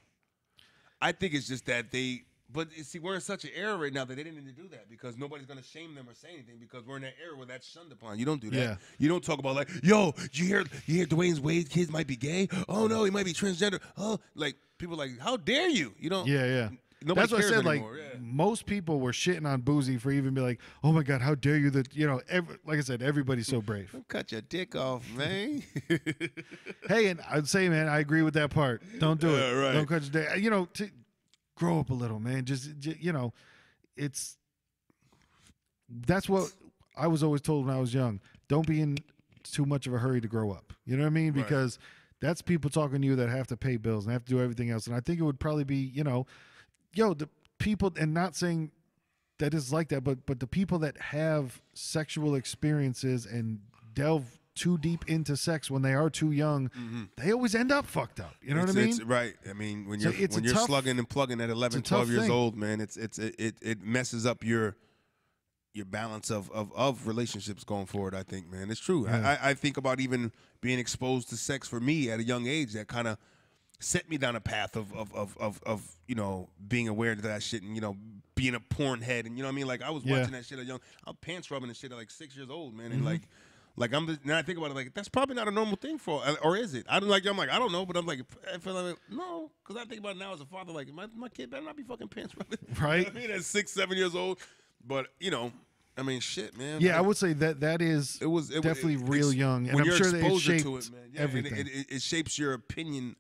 I think it's just that they. But, see, we're in such an era right now that they didn't need to do that because nobody's going to shame them or say anything because we're in an era where that's shunned upon. You don't do that. Yeah. You don't talk about, like, yo, you hear you hear Dwayne Wade's kids might be gay? Oh, no, he might be transgender. Oh, like, people are like, how dare you? You don't. Yeah, yeah. Nobody that's what I said, anymore. Like, yeah. most people were shitting on Boosie for even be like, oh, my God, how dare you? That you know, every, like I said, everybody's so brave. Don't cut your dick off, man. Hey, and I'd say, man, I agree with that part. Don't do it. Uh, right. Don't cut your dick. You know, to, grow up a little, man. Just, just, you know, it's, that's what I was always told when I was young. Don't be in too much of a hurry to grow up. You know what I mean? Right. Because that's people talking to you that have to pay bills and have to do everything else. And I think it would probably be, you know, yo, the people, and not saying that it's like that, but, but the people that have sexual experiences and delve too deep into sex when they are too young, mm-hmm. they always end up fucked up. You know it's, what I mean? It's, right. I mean, when you're, so when you're tough, slugging and plugging at eleven, twelve years thing. Old, man, it's it's it, it, it messes up your your balance of, of, of relationships going forward, I think, man. It's true. Yeah. I, I think about even being exposed to sex for me at a young age that kind of set me down a path of of, of, of of you know, being aware of that shit and, you know, being a porn head. And, you know what I mean? Like, I was yeah. watching that shit at young. I'm pants rubbing and shit at, like, six years old, man, and, mm-hmm. like, Like I'm now I think about it like that's probably not a normal thing for or is it? I don't like I'm like I don't know, but I'm like I feel like no, because I think about it now as a father, like my my kid better not be fucking pants rubbing. Right. You know I mean at six, seven years old. But you know, I mean shit, man. Yeah, like, I would say that that is it was it, definitely it, real young. And when I'm you're sure that it shaped to it, man. Yeah, everything. It, it, it shapes your opinion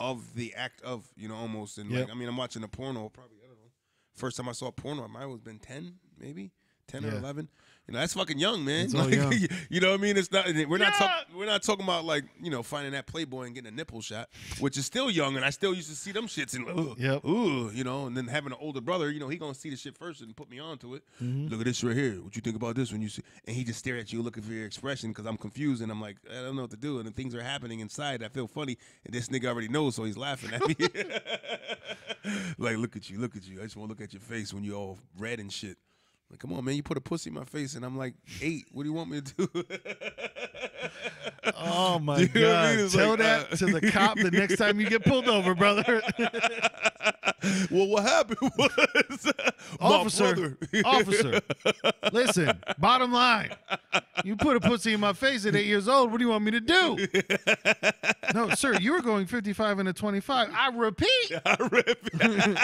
of the act of, you know, almost and yep. like I mean I'm watching a porno probably I don't know. First time I saw a porno, I might have been ten, maybe. Ten yeah. or eleven, you know that's fucking young, man. Like, young. You know what I mean? It's not. We're yeah. not. Talk, we're not talking about like you know finding that Playboy and getting a nipple shot, which is still young. And I still used to see them shits and ooh, yep. ooh, you know. And then having an older brother, you know, he gonna see the shit first and put me onto it. Mm-hmm. Look at this right here. What you think about this when you see? And he just stare at you, looking for your expression because I'm confused and I'm like I don't know what to do. And the things are happening inside. I feel funny, and this nigga already knows, so he's laughing at me. Like look at you, look at you. I just want to look at your face when you all red and shit. Like, come on, man, you put a pussy in my face, and I'm like, eight, what do you want me to do? Oh, my you know God. I mean? Tell like, that uh, to the cop the next time you get pulled over, brother. Well, what happened was officer, officer, listen, bottom line, you put a pussy in my face at eight years old. What do you want me to do? No, sir, you were going fifty-five and a twenty-five. I repeat. I repeat.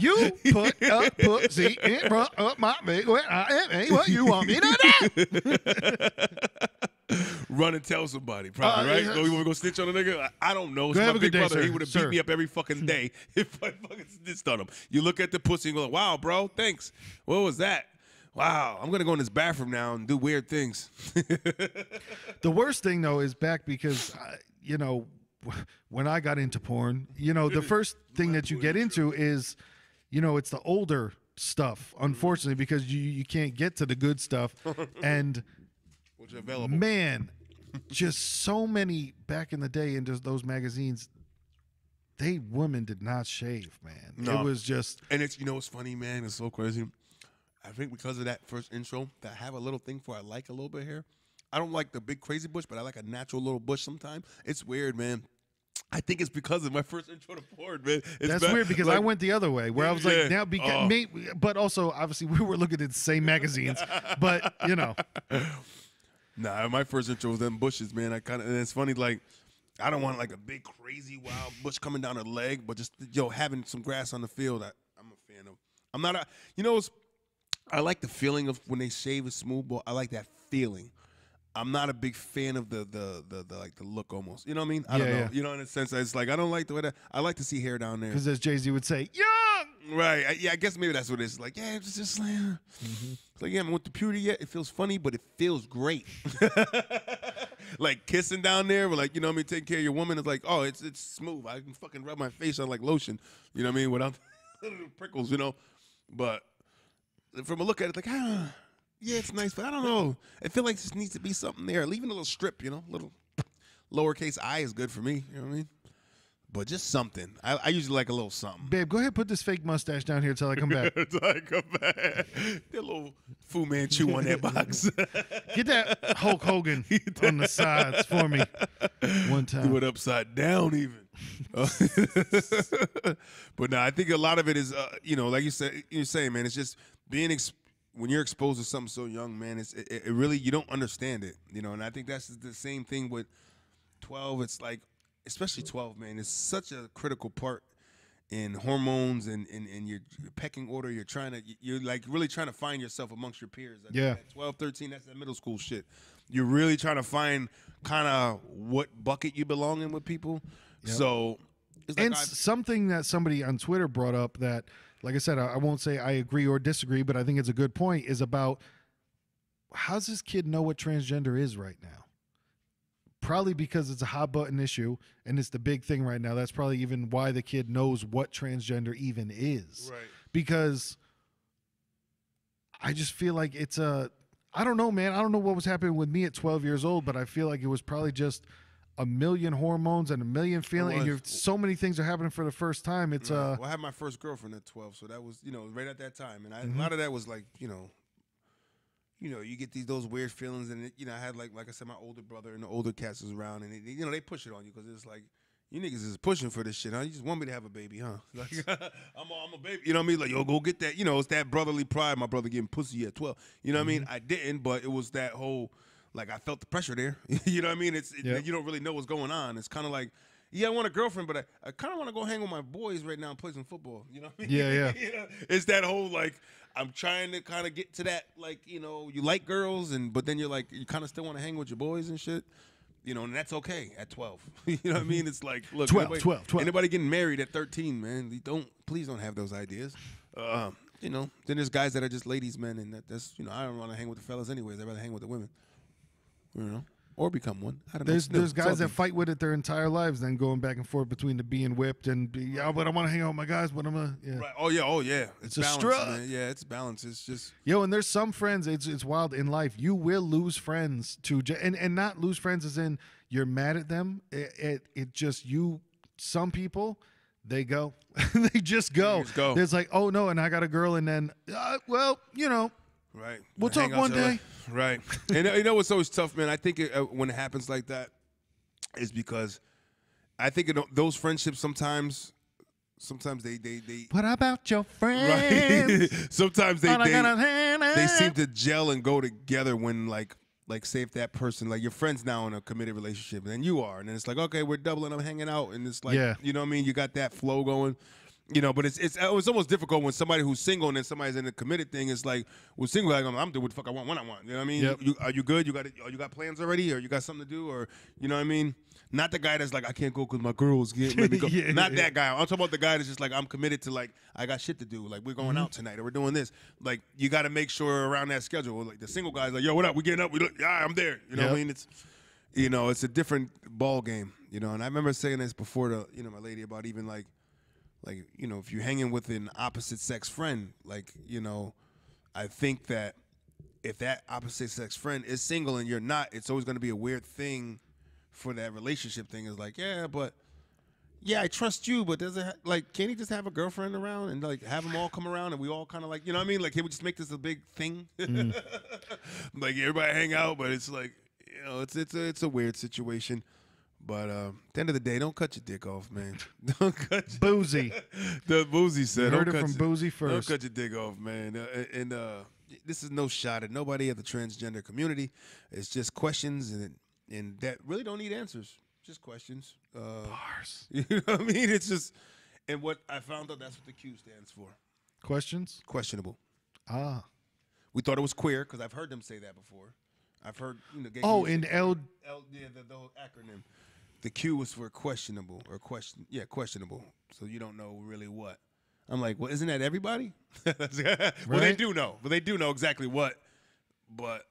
You put a pussy in front of my face. What you want me to do? Run and tell somebody, probably, uh, right? Yeah. So you want to go snitch on a nigga? I, I don't know. It's my big day, brother. Sir. He would have beat me up every fucking day if I fucking snitched on him. You look at the pussy and go, wow, bro, thanks. What was that? Wow, I'm going to go in this bathroom now and do weird things. The worst thing, though, is back because, I, you know, when I got into porn, you know, the first thing that you get into is, you know, it's the older stuff, unfortunately, because you, you can't get to the good stuff. And which is available. Man, just so many back in the day in just those magazines, they women did not shave, man. No. It was just, and it's you know it's funny, man. It's so crazy. I think because of that first intro, that I have a little thing for I like a little bit of hair. I don't like the big crazy bush, but I like a natural little bush sometimes. It's weird, man. I think it's because of my first intro to porn, man. It's That's bad. Weird because like, I went the other way where I was like, yeah, now because, uh, me, but also obviously we were looking at the same magazines, but you know. Nah, my first intro was them bushes, man. I kind of, and it's funny, like, I don't want like a big, crazy, wild bush coming down her leg, but just, yo, having some grass on the field, I, I'm a fan of. I'm not a, you know, it's, I like the feeling of when they shave it smooth, but I like that feeling. I'm not a big fan of the, the, the, the like, the look almost. You know what I mean? I yeah, don't know. Yeah. You know, in a sense, it's like, I don't like the way that, I like to see hair down there. Because as Jay-Z would say, yeah! Right. I, yeah, I guess maybe that's what it is. Like, yeah, it's just like, mm-hmm. It's like, yeah, I haven't went to puberty yet. It feels funny, but it feels great. Like kissing down there, but like, you know what I mean, taking care of your woman is like, oh, it's it's smooth. I can fucking rub my face on like lotion, you know what I mean, without prickles, you know. But from a look at it, like, ah, Yeah, it's nice, but I don't know. I feel like this needs to be something there. Leaving a little strip, you know, little lowercase I is good for me. You know what I mean? But just something. I, I usually like a little something. Babe, go ahead and put this fake mustache down here until I come back. Until I come back. That little Fu Manchu on that box. Get that Hulk Hogan on the sides for me one time. Do it upside down even. But no, I think a lot of it is, uh, you know, like you said, you're saying, man, it's just being exp when you're exposed to something so young, man, it's, it, it really, you don't understand it, you know, and I think that's the same thing with twelve. It's like, especially twelve, man, it's such a critical part in hormones and, and, and your pecking order. You're trying to, you're like really trying to find yourself amongst your peers. I yeah. At twelve, thirteen, that's that middle school shit. You're really trying to find kind of what bucket you belong in with people. Yep. So, it's like and something that somebody on Twitter brought up that, like I said, I, I won't say I agree or disagree, but I think it's a good point, is about how does this kid know what transgender is right now? Probably because it's a hot button issue and it's the big thing right now. That's probably even why the kid knows what transgender even is. Right. Because I just feel like it's a, I don't know, man. I don't know what was happening with me at twelve years old, but I feel like it was probably just a million hormones and a million feelings. And you're, so many things are happening for the first time. It's uh. Well, I had my first girlfriend at twelve, so that was, you know, right at that time, and I, mm-hmm. a lot of that was like, you know. You know, you get these those weird feelings, and it, you know, I had like like I said, my older brother and the older cats was around, and it, you know, they push it on you because it's like, you niggas is pushing for this shit, huh? You just want me to have a baby, huh? Like, I'm a, I'm a baby, you know what I mean? Like, yo, go get that, you know, it's that brotherly pride. My brother getting pussy at twelve, you know what mm-hmm. I mean? I didn't, but it was that whole, like, I felt the pressure there, you know what I mean? It's it, yep. You don't really know what's going on. It's kind of like, yeah, I want a girlfriend, but I, I kind of want to go hang with my boys right now and play some football. You know what I mean? Yeah, yeah. You know? It's that whole, like, I'm trying to kind of get to that, like, you know, you like girls, and but then you're like, you kind of still want to hang with your boys and shit. You know, and that's okay at twelve. You know what I mean? It's like, look, twelve, anybody, twelve, twelve. Anybody getting married at thirteen, man, you don't, please don't have those ideas. Uh, you know, then there's guys that are just ladies, men, and that, that's, you know, I don't want to hang with the fellas anyways. I'd rather hang with the women, you know? Or become one. I don't there's, know. There's guys that fight with it their entire lives, then going back and forth between the being whipped and be, oh, but I want to hang out with my guys, but I'm gonna. Yeah. Right. Oh yeah. Oh yeah. It's, it's balance, a struggle. Man. Yeah, it's balance. It's just. Yo, and there's some friends. It's it's wild in life. You will lose friends to, and and not lose friends as in you're mad at them. It it, it just you. Some people, they go, they just go. Just go. It's like, oh no, and I got a girl, and then uh, well, you know. Right. We'll talk one day. Right. And you know what's always tough, man? I think it, uh, when it happens like that is because I think it, those friendships sometimes, sometimes they, they, they. What about your friends? Right. Sometimes they, they, they, they seem to gel and go together when, like, like say if that person, like your friend's now in a committed relationship and then you are. And then it's like, okay, we're doubling up, hanging out. And it's like, yeah. You know what I mean? You got that flow going. You know, but it's it's it's almost difficult when somebody who's single and then somebody's in a committed thing. It's like, well, single, like, I'm, I'm doing what the fuck I want when I want. You know what I mean? Yep. You, are you good? You got it, you got plans already, or you got something to do, or you know what I mean? Not the guy that's like, I can't go because my girls can't let me go. yeah, Not yeah. that guy. I'm talking about the guy that's just like, I'm committed to, like, I got shit to do. Like, we're going mm -hmm. out tonight, or we're doing this. Like, you got to make sure around that schedule. Like the single guy's like, yo, what up? We getting up? We look, yeah, I'm there. You know yep. what I mean? It's you know, it's a different ball game. You know, and I remember saying this before to you know my lady about even like. Like, you know, if you're hanging with an opposite sex friend, like, you know, I think that if that opposite sex friend is single and you're not, it's always going to be a weird thing for that relationship thing. Is like, yeah, but, yeah, I trust you, but does it, ha like, can't he just have a girlfriend around and, like, have them all come around and we all kind of, like, you know what I mean? Like, can we just make this a big thing? Mm. Like, everybody hang out, but it's like, you know, it's, it's, a, it's a weird situation. But uh, at the end of the day, don't cut your dick off, man. Don't cut your Boosie. The Boosie said. You heard don't it cut from your, Boosie first. Don't cut your dick off, man. Uh, and uh, this is no shot at nobody at the transgender community. It's just questions, and and that really don't need answers. Just questions. Uh, Bars. You know what I mean? It's just, and what I found out, that's what the Q stands for. Questions? Questionable. Ah. We thought it was queer because I've heard them say that before. I've heard, you know. Gay oh, and L. L. Yeah, the, the whole acronym. The Q was for questionable or question, yeah, questionable. So you don't know really what. I'm like, well, isn't that everybody? Right? Well, they do know, but they do know exactly what. But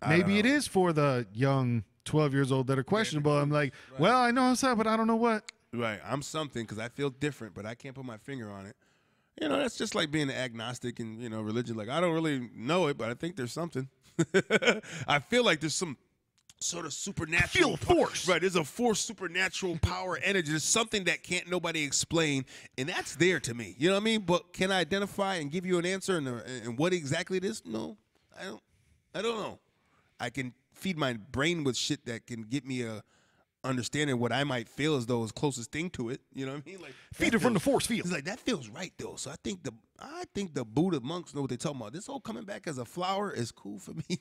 I maybe it is for the young twelve years old that are questionable. I'm like, right. Well, I know I'm sad, but I don't know what. Right, I'm something because I feel different, but I can't put my finger on it. You know, that's just like being agnostic and, you know, religion. Like, I don't really know it, but I think there's something. I feel like there's some sort of supernatural I feel a force. Right, there's a force, supernatural power, energy. There's something that can't nobody explain, and that's there to me. You know what I mean? But can I identify and give you an answer and, and what exactly it is? No, I don't. I don't know. I can feed my brain with shit that can get me a understanding what I might feel as though is closest thing to it. You know what I mean? Like feed it feels, from the force field. It's like that feels right though. So I think the I think the Buddha monks know what they're talking about. This whole coming back as a flower is cool for me.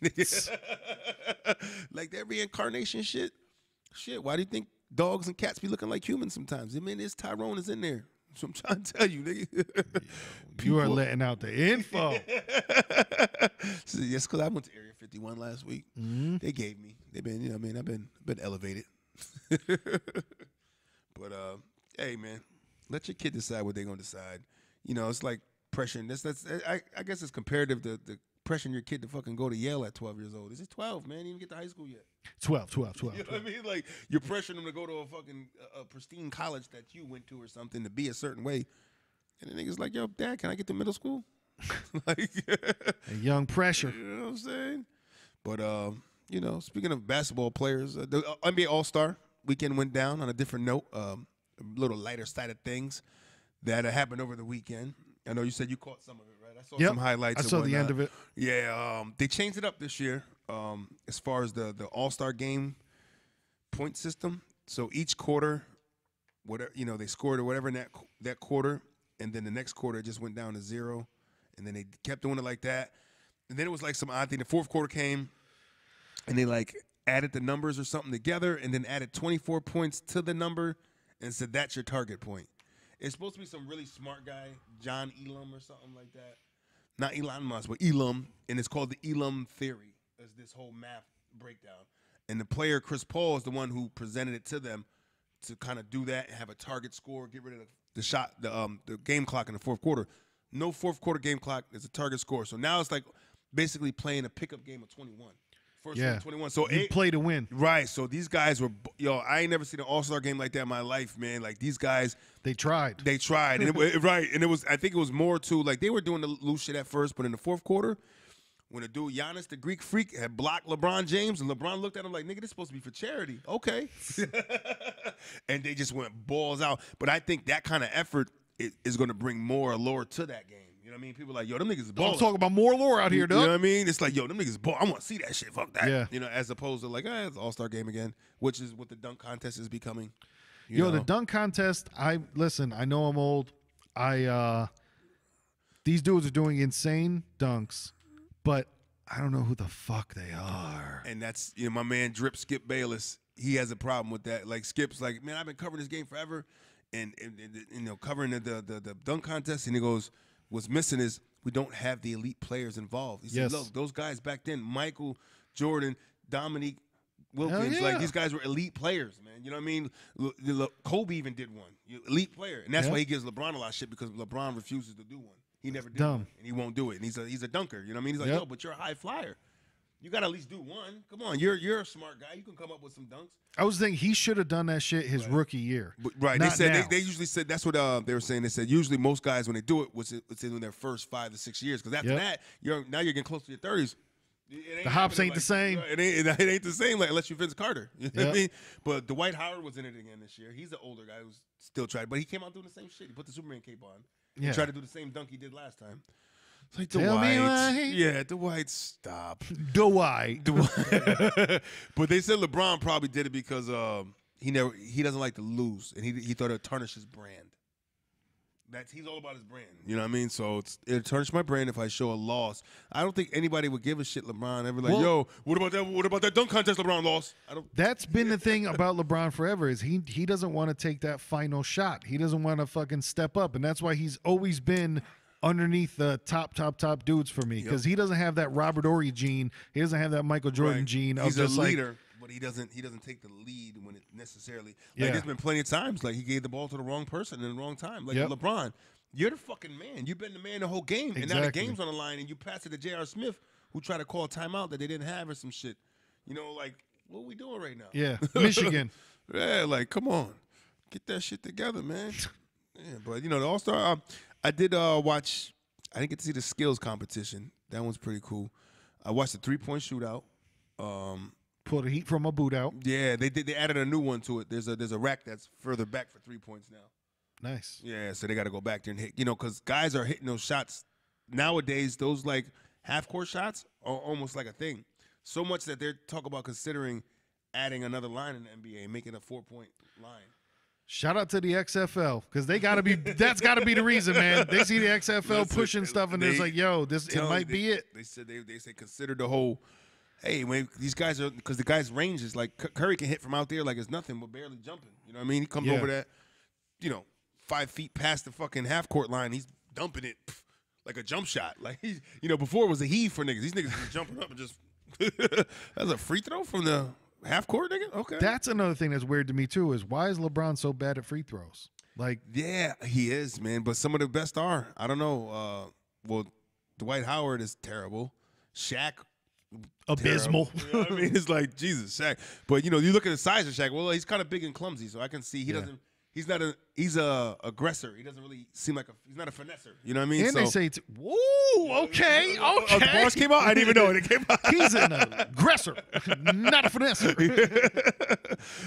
Like that reincarnation shit. Shit. Why do you think dogs and cats be looking like humans sometimes? I mean, it's Tyrone is in there. So I'm trying to tell you, nigga. You are letting out the info. So yes, because I went to Area fifty-one last week. Mm-hmm. They gave me. They've been, you know, I mean, I've been been elevated. But uh, hey, man, let your kid decide what they're gonna decide. You know, it's like pressuring. That's that's. I, I guess it's comparative to the pressuring your kid to fucking go to Yale at twelve years old. Is it twelve, man? You didn't even get to high school yet. twelve, twelve, twelve. You know twelve. What I mean? Like you're pressuring them to go to a fucking a pristine college that you went to or something to be a certain way, and the nigga's like, "Yo, Dad, can I get to middle school?" Like a young pressure. You know what I'm saying? But um. You know, speaking of basketball players, uh, the N B A All-Star weekend went down on a different note, um, a little lighter side of things that uh, happened over the weekend. I know you said you caught some of it, right? I saw yep. some highlights. I saw the end of it. Yeah, um, they changed it up this year um, as far as the, the All-Star game point system. So each quarter, whatever you know, they scored or whatever in that, that quarter, and then the next quarter it just went down to zero, and then they kept doing it like that. And then it was like some odd thing. The fourth quarter came. And they, like, added the numbers or something together and then added twenty-four points to the number and said, that's your target point. It's supposed to be some really smart guy, John Elam or something like that. Not Elon Musk, but Elam. And it's called the Elam Theory, is this whole math breakdown. And the player, Chris Paul, is the one who presented it to them to kind of do that and have a target score, get rid of the, the shot, the, um, the game clock in the fourth quarter. No fourth quarter game clock. It's a target score. So now it's like basically playing a pickup game of twenty-one. First yeah, twenty-one. So you eight, play to win, right? So these guys were, yo. I ain't never seen an All-Star game like that in my life, man. Like these guys, they tried, they tried, and it, right, and it was. I think it was more too. Like they were doing the loose shit at first, but in the fourth quarter, when the dude Giannis, the Greek freak, had blocked LeBron James, and LeBron looked at him like, "Nigga, this is supposed to be for charity, okay?" And they just went balls out. But I think that kind of effort is going to bring more allure to that game. You know what I mean? People are like, yo, them niggas is ball. I'm talking about more lore out here, dude. You know what I mean? It's like, yo, them niggas ball. I want to see that shit. Fuck that. Yeah. You know, as opposed to like, ah, it's All-Star game again, which is what the dunk contest is becoming. You yo, know? The dunk contest, I listen, I know I'm old. I uh these dudes are doing insane dunks, but I don't know who the fuck they are. And that's, you know, my man Drip Skip Bayless, he has a problem with that. Like Skip's like, man, I've been covering this game forever and, and, and you know, covering the, the the the dunk contest, and he goes, what's missing is we don't have the elite players involved. You see, yes. Look, those guys back then, Michael Jordan, Dominique Wilkins, yeah. Like these guys were elite players, man. You know what I mean? L L Kobe even did one, elite player. And that's yeah. why he gives LeBron a lot of shit, because LeBron refuses to do one. He never did Dumb. one, and he won't do it. And he's a, he's a dunker, you know what I mean? He's like, yep. yo, but you're a high flyer. You got to at least do one. Come on, you're you're a smart guy. You can come up with some dunks. I was thinking he should have done that shit his right. rookie year. But, right. Not they said they, they usually said that's what uh, they were saying. They said usually most guys when they do it, it's in their first five to six years. Because after yep. that, you're now you're getting close to your thirties. The hops ain't like, the same. It ain't, it ain't the same like, unless you Vince Carter. You know yep. what I mean? But Dwight Howard was in it again this year. He's an older guy who's still tried, but he came out doing the same shit. He put the Superman cape on. Yeah. He tried to do the same dunk he did last time. It's like Dwight, yeah, Dwight, stop, Dwight, Dwight. But they said LeBron probably did it because um, he never, he doesn't like to lose, and he he thought it tarnished his brand. That's he's all about his brand, you know what I mean? So it's, it tarnished my brand if I show a loss. I don't think anybody would give a shit. LeBron ever like, well, yo, what about that? What about that dunk contest? LeBron lost. I don't. That's been the thing about LeBron forever is he he doesn't want to take that final shot. He doesn't want to fucking step up, and that's why he's always been underneath the top, top, top dudes for me, because yep. he doesn't have that Robert Ory gene. He doesn't have that Michael Jordan right. gene. He's just a leader, like, but he doesn't. He doesn't take the lead when it necessarily. Like yeah. there's been plenty of times like he gave the ball to the wrong person in the wrong time. Like yep. LeBron, you're the fucking man. You've been the man the whole game, exactly. and now the game's on the line, and you pass it to J R Smith, who tried to call a timeout that they didn't have or some shit. You know, like what are we doing right now? Yeah, Michigan. Yeah, like come on, get that shit together, man. Yeah, but you know the All Star. Um, I did uh, watch, I didn't get to see the skills competition. That one's pretty cool. I watched the three-point shootout. Um, Pull the heat from my boot out. Yeah, they did. They added a new one to it. There's a there's a rack that's further back for three points now. Nice. Yeah, so they got to go back there and hit. You know, because guys are hitting those shots nowadays. Those like half court shots are almost like a thing. So much that they're talking about considering adding another line in the N B A, making a four point line. Shout out to the X F L because they got to be. That's got to be the reason, man. They see the X F L Listen, pushing stuff and it's like, yo, this it might they, be it. They said they they say consider the whole. Hey, when these guys are, because the guy's range is like, Curry can hit from out there like it's nothing but barely jumping. You know what I mean? He comes yeah. over that, you know, five feet past the fucking half court line. He's dumping it pff, like a jump shot. Like, he's, you know, before it was a heave for niggas. These niggas were jumping up and just, that's a free throw from the half court, nigga? Okay. That's another thing that's weird to me, too, is why is LeBron so bad at free throws? Like, yeah, he is, man. But some of the best are. I don't know. Uh, well, Dwight Howard is terrible. Shaq. Abysmal. You know what I mean, it's like Jesus, Shaq. But you know, you look at the size of Shaq. Well, he's kind of big and clumsy, so I can see he yeah. doesn't. He's not a. He's a aggressor. He doesn't really seem like a. He's not a finesser. You know what I mean? And so, they say, "Woo, okay, okay." Uh, the bars came out. I didn't even know it, it came out. He's an aggressor, not a finesser.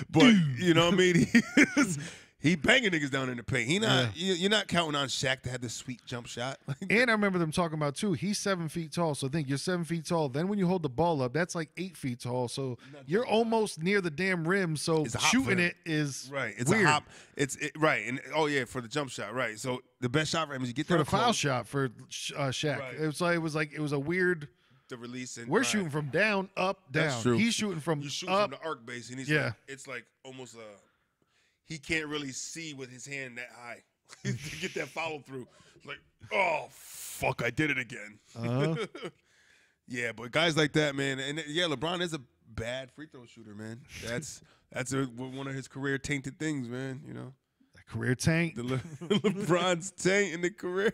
But you know what I mean? He's, He banging niggas down in the paint. He not yeah. You're not counting on Shaq to have this sweet jump shot. And I remember them talking about too. He's seven feet tall, so think you're seven feet tall. Then when you hold the ball up, that's like eight feet tall. So you're almost near the damn rim. So shooting it is right. It's weird. a hop. It's it, right. And oh yeah, for the jump shot, right. So the best shot for him is you get for the foul close. shot for uh, Shaq. Right. It was like it was like it was a weird. The release and we're right. shooting from down, up, down. That's true. He's shooting from you shoot up. from the arc base, and he's yeah. Like, it's like almost a. He can't really see with his hand that high to get that follow through. Like, oh fuck, I did it again. Uh-huh. Yeah, but guys like that, man, and yeah, LeBron is a bad free throw shooter, man. That's that's a, one of his career tainted things, man. You know, that career taint. The Le LeBron's taint in the career.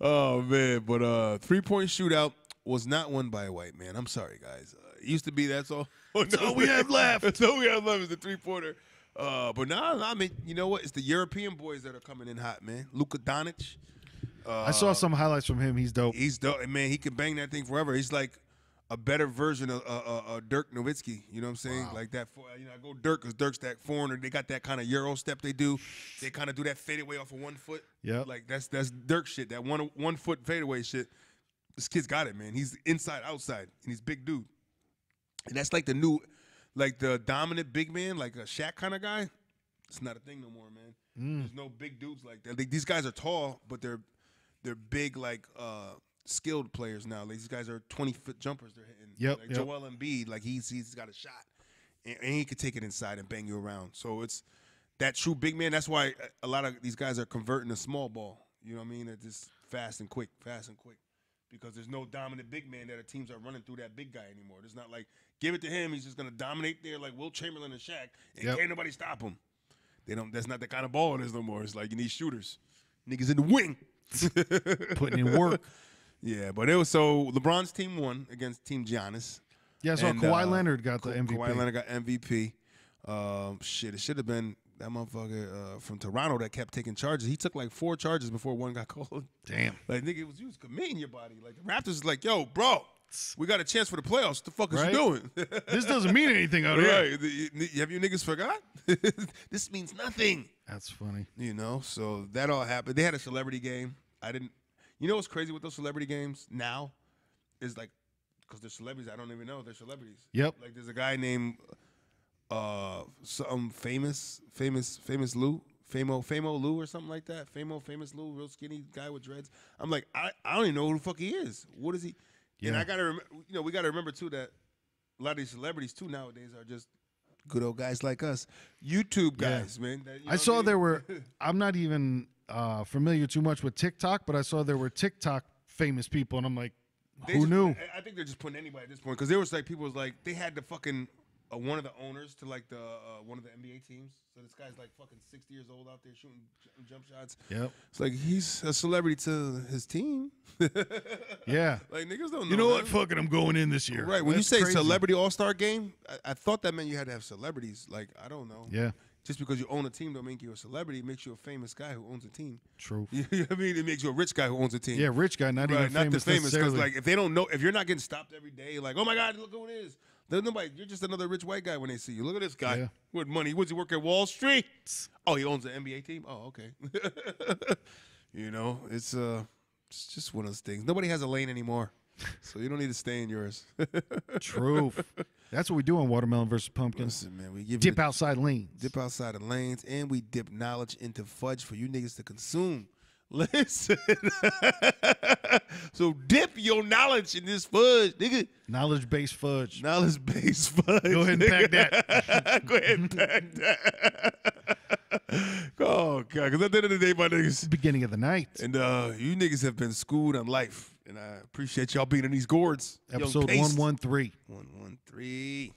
Oh man, but uh, three point shootout was not won by a white man. I'm sorry, guys. Uh, it used to be that's all. Oh, no, all we have left. That's all we have left is the three-pointer. Uh, but nah, nah, I mean, you know what? It's the European boys that are coming in hot, man. Luka Doncic. Uh, I saw some highlights from him. He's dope. He's dope. Man, he can bang that thing forever. He's like a better version of uh, uh, Dirk Nowitzki. You know what I'm saying? Wow. Like that. You know, I go Dirk because Dirk's that foreigner. They got that kind of Euro step they do. They kind of do that fadeaway off of one foot. Yeah. Like that's that's Dirk shit, that one, one foot fadeaway shit. This kid's got it, man. He's inside, outside, and he's big dude. And that's like the new, like the dominant big man, like a Shaq kind of guy. It's not a thing no more, man. Mm. There's no big dudes like that. Like, these guys are tall, but they're they're big, like uh, skilled players now. Like, these guys are twenty foot jumpers they're hitting. Yep, like yep. Joel Embiid, like he's he's got a shot, and, and he could take it inside and bang you around. So it's that true big man. That's why a lot of these guys are converting to small ball. You know what I mean? They're just fast and quick, fast and quick. Because there's no dominant big man that our teams are running through that big guy anymore. It's not like, give it to him, he's just going to dominate there like Will Chamberlain and Shaq, and yep. can't nobody stop him. They don't. That's not the kind of ball it is no more. It's like you need shooters. Niggas in the wing. Putting in work. Yeah, but it was so LeBron's team won against Team Giannis. Yeah, so and, Kawhi uh, Leonard got the M V P. Kawhi Leonard got M V P. Um, shit, it should have been that motherfucker uh, from Toronto that kept taking charges. He took like four charges before one got called. Damn. Like, nigga, it was you was committing your body. Like, the Raptors is like, yo, bro, we got a chance for the playoffs. What the fuck right? is you doing? This doesn't mean anything out here. Right. Have you niggas forgot? This means nothing. That's funny. You know, so that all happened. They had a celebrity game. I didn't. You know what's crazy with those celebrity games now? Is like, because they're celebrities. I don't even know. They're celebrities. Yep. Like, there's a guy named... Uh, some famous, famous, famous Lou, Famo, Famo Lou or something like that. Famo, famous Lou, real skinny guy with dreads. I'm like, I, I don't even know who the fuck he is. What is he? Yeah. And I gotta, rem you know, we gotta remember too that a lot of these celebrities too nowadays are just good old guys like us, YouTube guys, yeah. man. That, you know I saw I mean? there were. I'm not even uh, familiar too much with TikTok, but I saw there were TikTok famous people, and I'm like, they who just, knew? I think they're just putting anybody at this point because there was like people was like they had the fucking. Uh, one of the owners to like the uh, one of the N B A teams. So this guy's like fucking sixty years old out there shooting j jump shots. Yep. It's like he's a celebrity to his team. Yeah. Like niggas don't know. You know what? Fucking I'm going in this year. Right. When That's you say crazy. Celebrity all-star game, I, I thought that meant you had to have celebrities. Like I don't know. Yeah. Just because you own a team don't make you a celebrity. It makes you a famous guy who owns a team. True. You know what I mean? It makes you a rich guy who owns a team. Yeah, rich guy, not right, even not famous. Not the famous, because like if they don't know, if you're not getting stopped every day, like, oh my God, look who it is. There's nobody. You're just another rich white guy when they see you. Look at this guy yeah. with money. What's he work at Wall Street? Oh, he owns an N B A team. Oh, okay. You know, it's uh, it's just one of those things. Nobody has a lane anymore, so you don't need to stay in yours. Truth. That's what we do on Watermelon versus Pumpkin. Listen, man, we give dip you outside lanes. Dip outside of lanes, and we dip knowledge into fudge for you niggas to consume. Listen. So dip your knowledge in this fudge, nigga. Knowledge-based fudge. Knowledge-based fudge. Go ahead and pack that. Go ahead and pack that. Oh, God. Because at the end of the day, my niggas. Beginning of the night. And uh, you niggas have been schooled on life. And I appreciate y'all being in these gourds. Episode one one three. one one three.